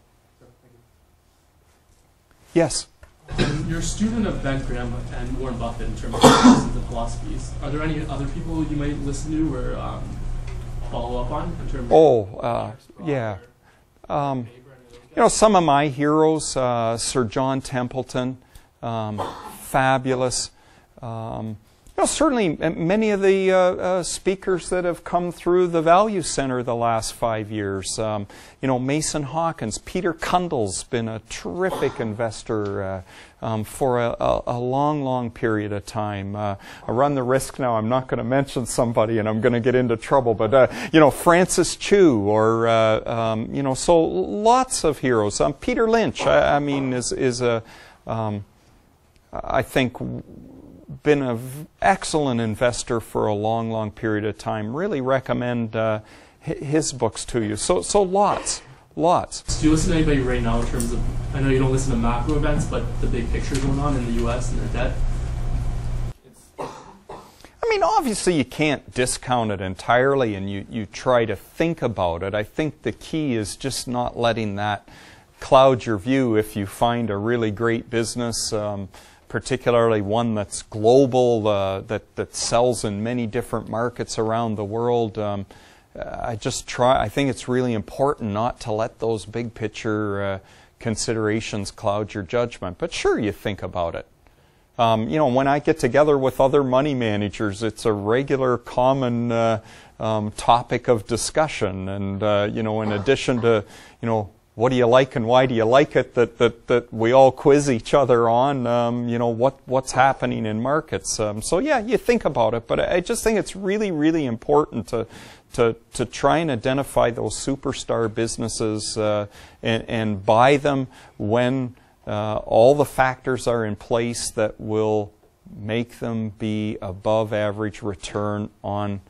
Yes? You're a student of Ben Graham and Warren Buffett in terms of the philosophies. Are there any other people you might listen to or um, follow up on in terms oh, of? Oh, uh, yeah. Um, you know, some of my heroes, uh, Sir John Templeton, um, fabulous. Um, you know, certainly many of the uh, uh, speakers that have come through the Value Center the last five years. Um, you know, Mason Hawkins, Peter Cundall's been a terrific investor uh, um, for a, a, a long, long period of time. Uh, I run the risk now. I'm not going to mention somebody, and I'm going to get into trouble. But uh, you know, Francis Chu, or uh, um, you know, so lots of heroes. Um, Peter Lynch, I, I mean, is is a um, I think been an excellent investor for a long, long period of time. Really recommend uh, his books to you. So, so lots, lots. Do you listen to anybody right now in terms of, I know you don't listen to macro events, but the big picture going on in the U S and the debt? I mean, obviously you can't discount it entirely, and you, you try to think about it. I think the key is just not letting that cloud your view if you find a really great business. Um, particularly one that's global, uh, that, that sells in many different markets around the world. Um, I just try, I think it's really important not to let those big picture uh, considerations cloud your judgment. But sure, you think about it. Um, you know, when I get together with other money managers, it's a regular common uh, um, topic of discussion. And, uh, you know, in addition to, you know, what do you like and why do you like it that, that, that we all quiz each other on, um, you know, what, what's happening in markets. Um, so, yeah, you think about it, but I just think it's really, really important to to, to try and identify those superstar businesses uh, and, and buy them when uh, all the factors are in place that will make them be above average return on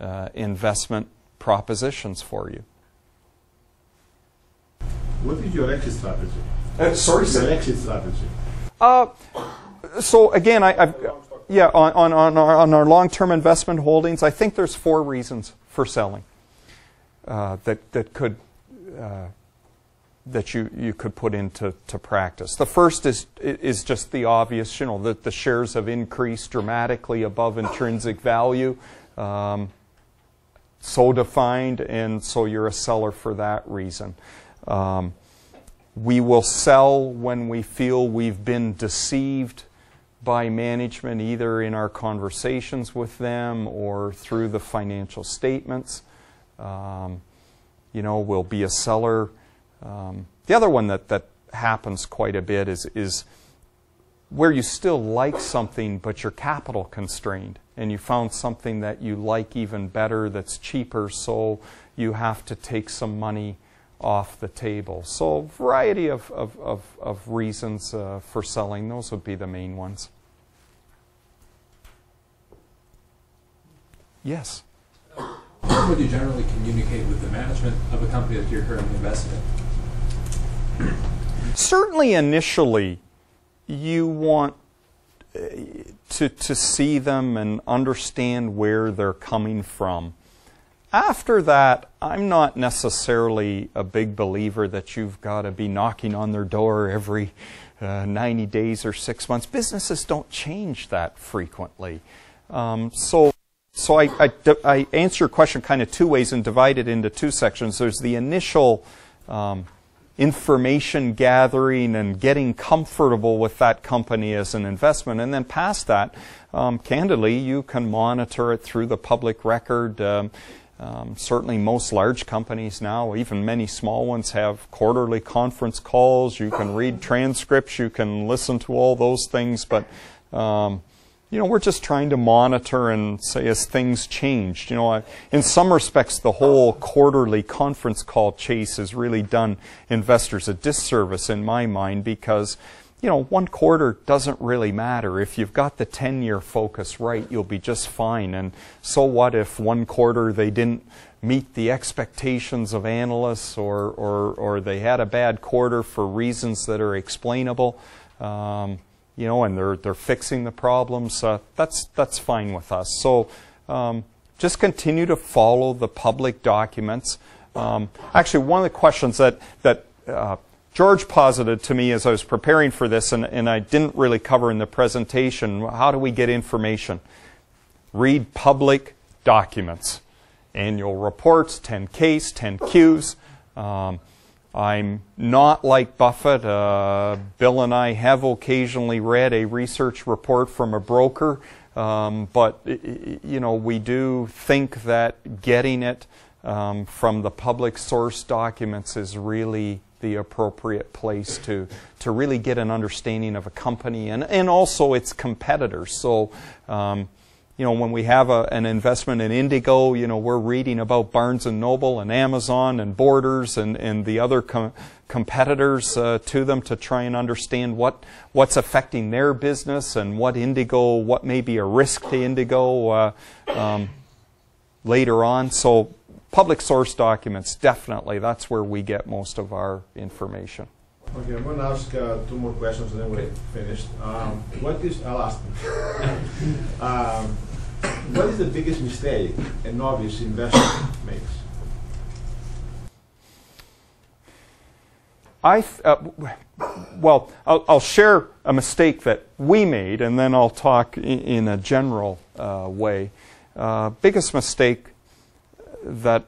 uh, investment propositions for you. What is your exit strategy? Uh, sorry, sir. Your exit strategy. Uh, so again, I, I've yeah on on on our, on our long-term investment holdings, I think there's four reasons for selling uh, that that could uh, that you you could put into to practice. The first is is just the obvious, you know, that the shares have increased dramatically above intrinsic value. Um, so defined, and so you're a seller for that reason. Um, we will sell when we feel we've been deceived by management, either in our conversations with them or through the financial statements. Um, you know, we'll be a seller. Um, the other one that, that happens quite a bit is, is where you still like something but you're capital constrained and you found something that you like even better that's cheaper, so you have to take some money off the table. So a variety of, of, of, of reasons uh, for selling. Those would be the main ones. Yes? How would you generally communicate with the management of a company that you're currently invested in? Certainly initially you want to, to see them and understand where they're coming from. After that, I'm not necessarily a big believer that you've got to be knocking on their door every uh, ninety days or six months. Businesses don't change that frequently. Um, so so I, I, I answer your question kind of two ways and divide it into two sections. There's the initial um, information gathering and getting comfortable with that company as an investment, and then past that, um, candidly, you can monitor it through the public record. Um, Um, certainly most large companies now, even many small ones, have quarterly conference calls. You can read transcripts, you can listen to all those things, but um, you know, we're just trying to monitor and say as things change. You know, I, in some respects the whole quarterly conference call chase has really done investors a disservice in my mind, because you know, one quarter doesn't really matter. If you've got the ten-year focus right, you'll be just fine. And so what if one quarter they didn't meet the expectations of analysts, or, or, or they had a bad quarter for reasons that are explainable, um, you know, and they're, they're fixing the problems. Uh, that's, that's fine with us. So um, just continue to follow the public documents. Um, actually, one of the questions that, that uh, George posited to me as I was preparing for this, and, and I didn't really cover in the presentation, how do we get information? Read public documents, annual reports, ten Ks, ten Qs. Um, I'm not like Buffett. Uh, Bill and I have occasionally read a research report from a broker, um, but you know, we do think that getting it um, from the public source documents is really the appropriate place to to really get an understanding of a company and and also its competitors. So um, you know, when we have a, an investment in Indigo, you know, we're reading about Barnes and Noble and Amazon and Borders and and the other com competitors uh, to them, to try and understand what what's affecting their business and what Indigo, what may be a risk to Indigo uh, um, later on. So public source documents, definitely. That's where we get most of our information. Okay, I'm going to ask uh, two more questions and then we're finished. Um, what is, I'll ask them. um, what is the biggest mistake a novice investor makes? I, uh, well, I'll, I'll share a mistake that we made and then I'll talk in, in a general uh, way. Uh, biggest mistake that,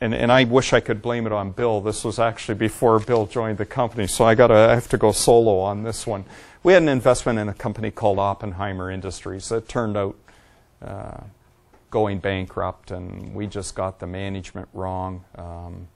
and, and I wish I could blame it on Bill. This was actually before Bill joined the company, so I gotta, I have to go solo on this one. We had an investment in a company called Oppenheimer Industries that turned out uh, going bankrupt, and we just got the management wrong. Um,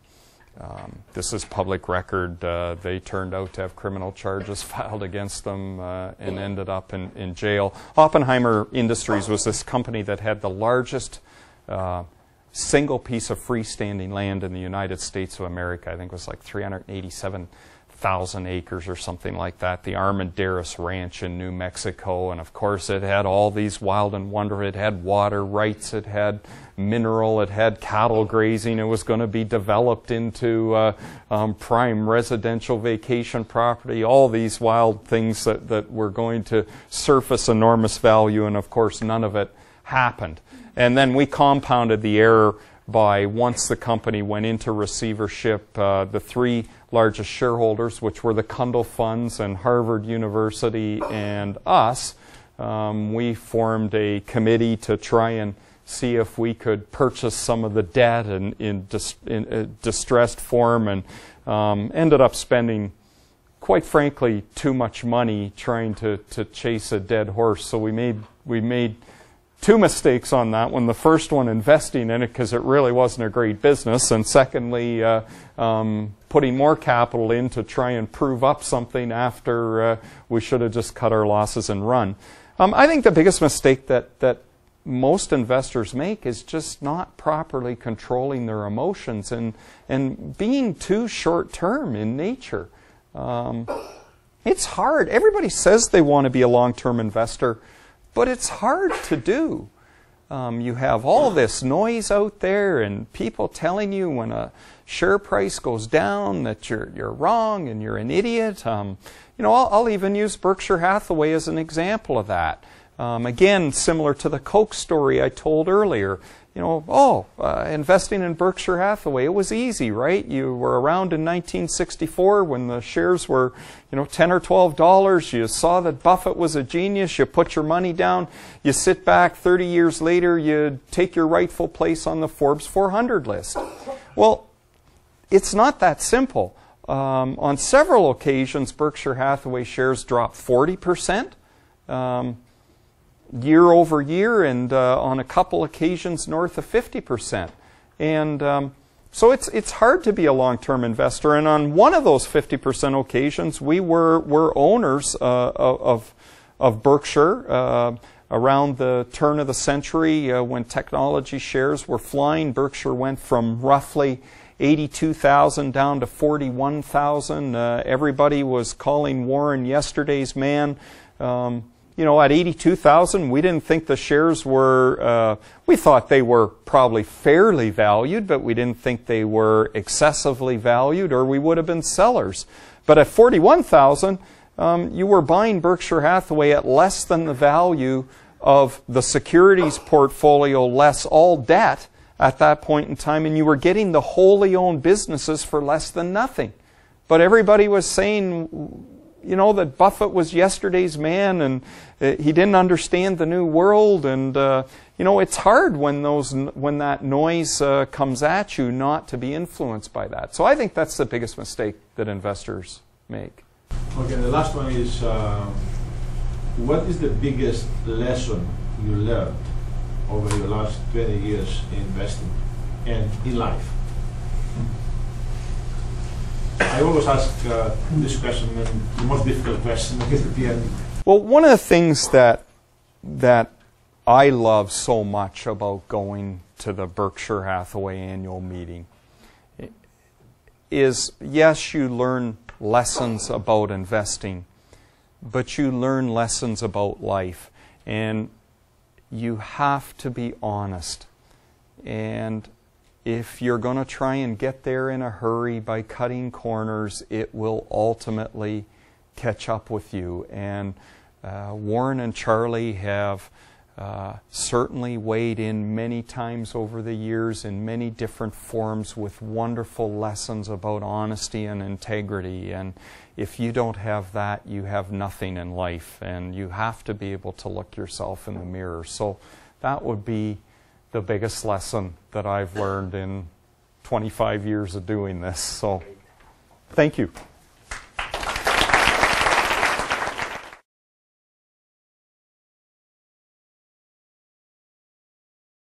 Um, this is public record. Uh, they turned out to have criminal charges filed against them uh, and ended up in, in jail. Oppenheimer Industries was this company that had the largest uh, single piece of freestanding land in the United States of America. I think it was like three hundred eighty-seven thousand acres or something like that. The Armandaris Ranch in New Mexico, and of course it had all these wild and wonder. It had water rights, it had mineral, it had cattle grazing. It was going to be developed into uh, um, prime residential vacation property, all these wild things that, that were going to surface enormous value, and of course none of it happened. And then we compounded the error by, once the company went into receivership, uh, the three largest shareholders, which were the Kindle funds and Harvard University and us, um, we formed a committee to try and see if we could purchase some of the debt in, in, dis, in uh, distressed form, and um, ended up spending, quite frankly, too much money trying to, to chase a dead horse. So we made, we made two mistakes on that one. The first one, investing in it because it really wasn't a great business, and secondly, uh, um, putting more capital in to try and prove up something after uh, we should have just cut our losses and run. Um, I think the biggest mistake that, that most investors make is just not properly controlling their emotions and, and being too short-term in nature. Um, it's hard. Everybody says they want to be a long-term investor, but it's hard to do. Um, you have all this noise out there and people telling you when a share price goes down that you're, you're wrong and you're an idiot. Um, you know, I'll, I'll even use Berkshire Hathaway as an example of that. Um, again, similar to the Coke story I told earlier. You know, oh, uh, investing in Berkshire Hathaway, it was easy, right? You were around in nineteen sixty-four when the shares were, you know, ten or twelve dollars. You saw that Buffett was a genius. You put your money down. You sit back thirty years later. You take your rightful place on the Forbes four hundred list. Well, it's not that simple. Um, on several occasions, Berkshire Hathaway shares dropped forty percent. Um, year over year, and uh, on a couple occasions north of fifty percent. And um, so it's it's hard to be a long-term investor, and on one of those fifty percent occasions we were, were owners uh, of, of Berkshire uh, around the turn of the century uh, when technology shares were flying. Berkshire went from roughly eighty-two thousand down to forty-one thousand. Uh, everybody was calling Warren yesterday's man. Um, You know, at eighty-two thousand, we didn't think the shares were, uh, we thought they were probably fairly valued, but we didn't think they were excessively valued, or we would have been sellers. But at forty-one thousand, um, you were buying Berkshire Hathaway at less than the value of the securities portfolio, less all debt at that point in time, and you were getting the wholly owned businesses for less than nothing. But everybody was saying, you know, that Buffett was yesterday's man and he didn't understand the new world, and uh, you know, it's hard when those when that noise uh, comes at you not to be influenced by that. So I think that's the biggest mistake that investors make. Okay, and the last one is uh, what is the biggest lesson you learned over your last twenty years in investing and in life? I always ask uh, this question, and the most difficult question is at the end. Well, one of the things that that I love so much about going to the Berkshire Hathaway annual meeting is, yes, you learn lessons about investing, but you learn lessons about life, and you have to be honest. And if you're going to try and get there in a hurry by cutting corners, it will ultimately catch up with you. And uh, Warren and Charlie have uh, certainly weighed in many times over the years in many different forms with wonderful lessons about honesty and integrity. And if you don't have that, you have nothing in life. And you have to be able to look yourself in the mirror. So that would be the biggest lesson that I've learned in twenty-five years of doing this. So, thank you.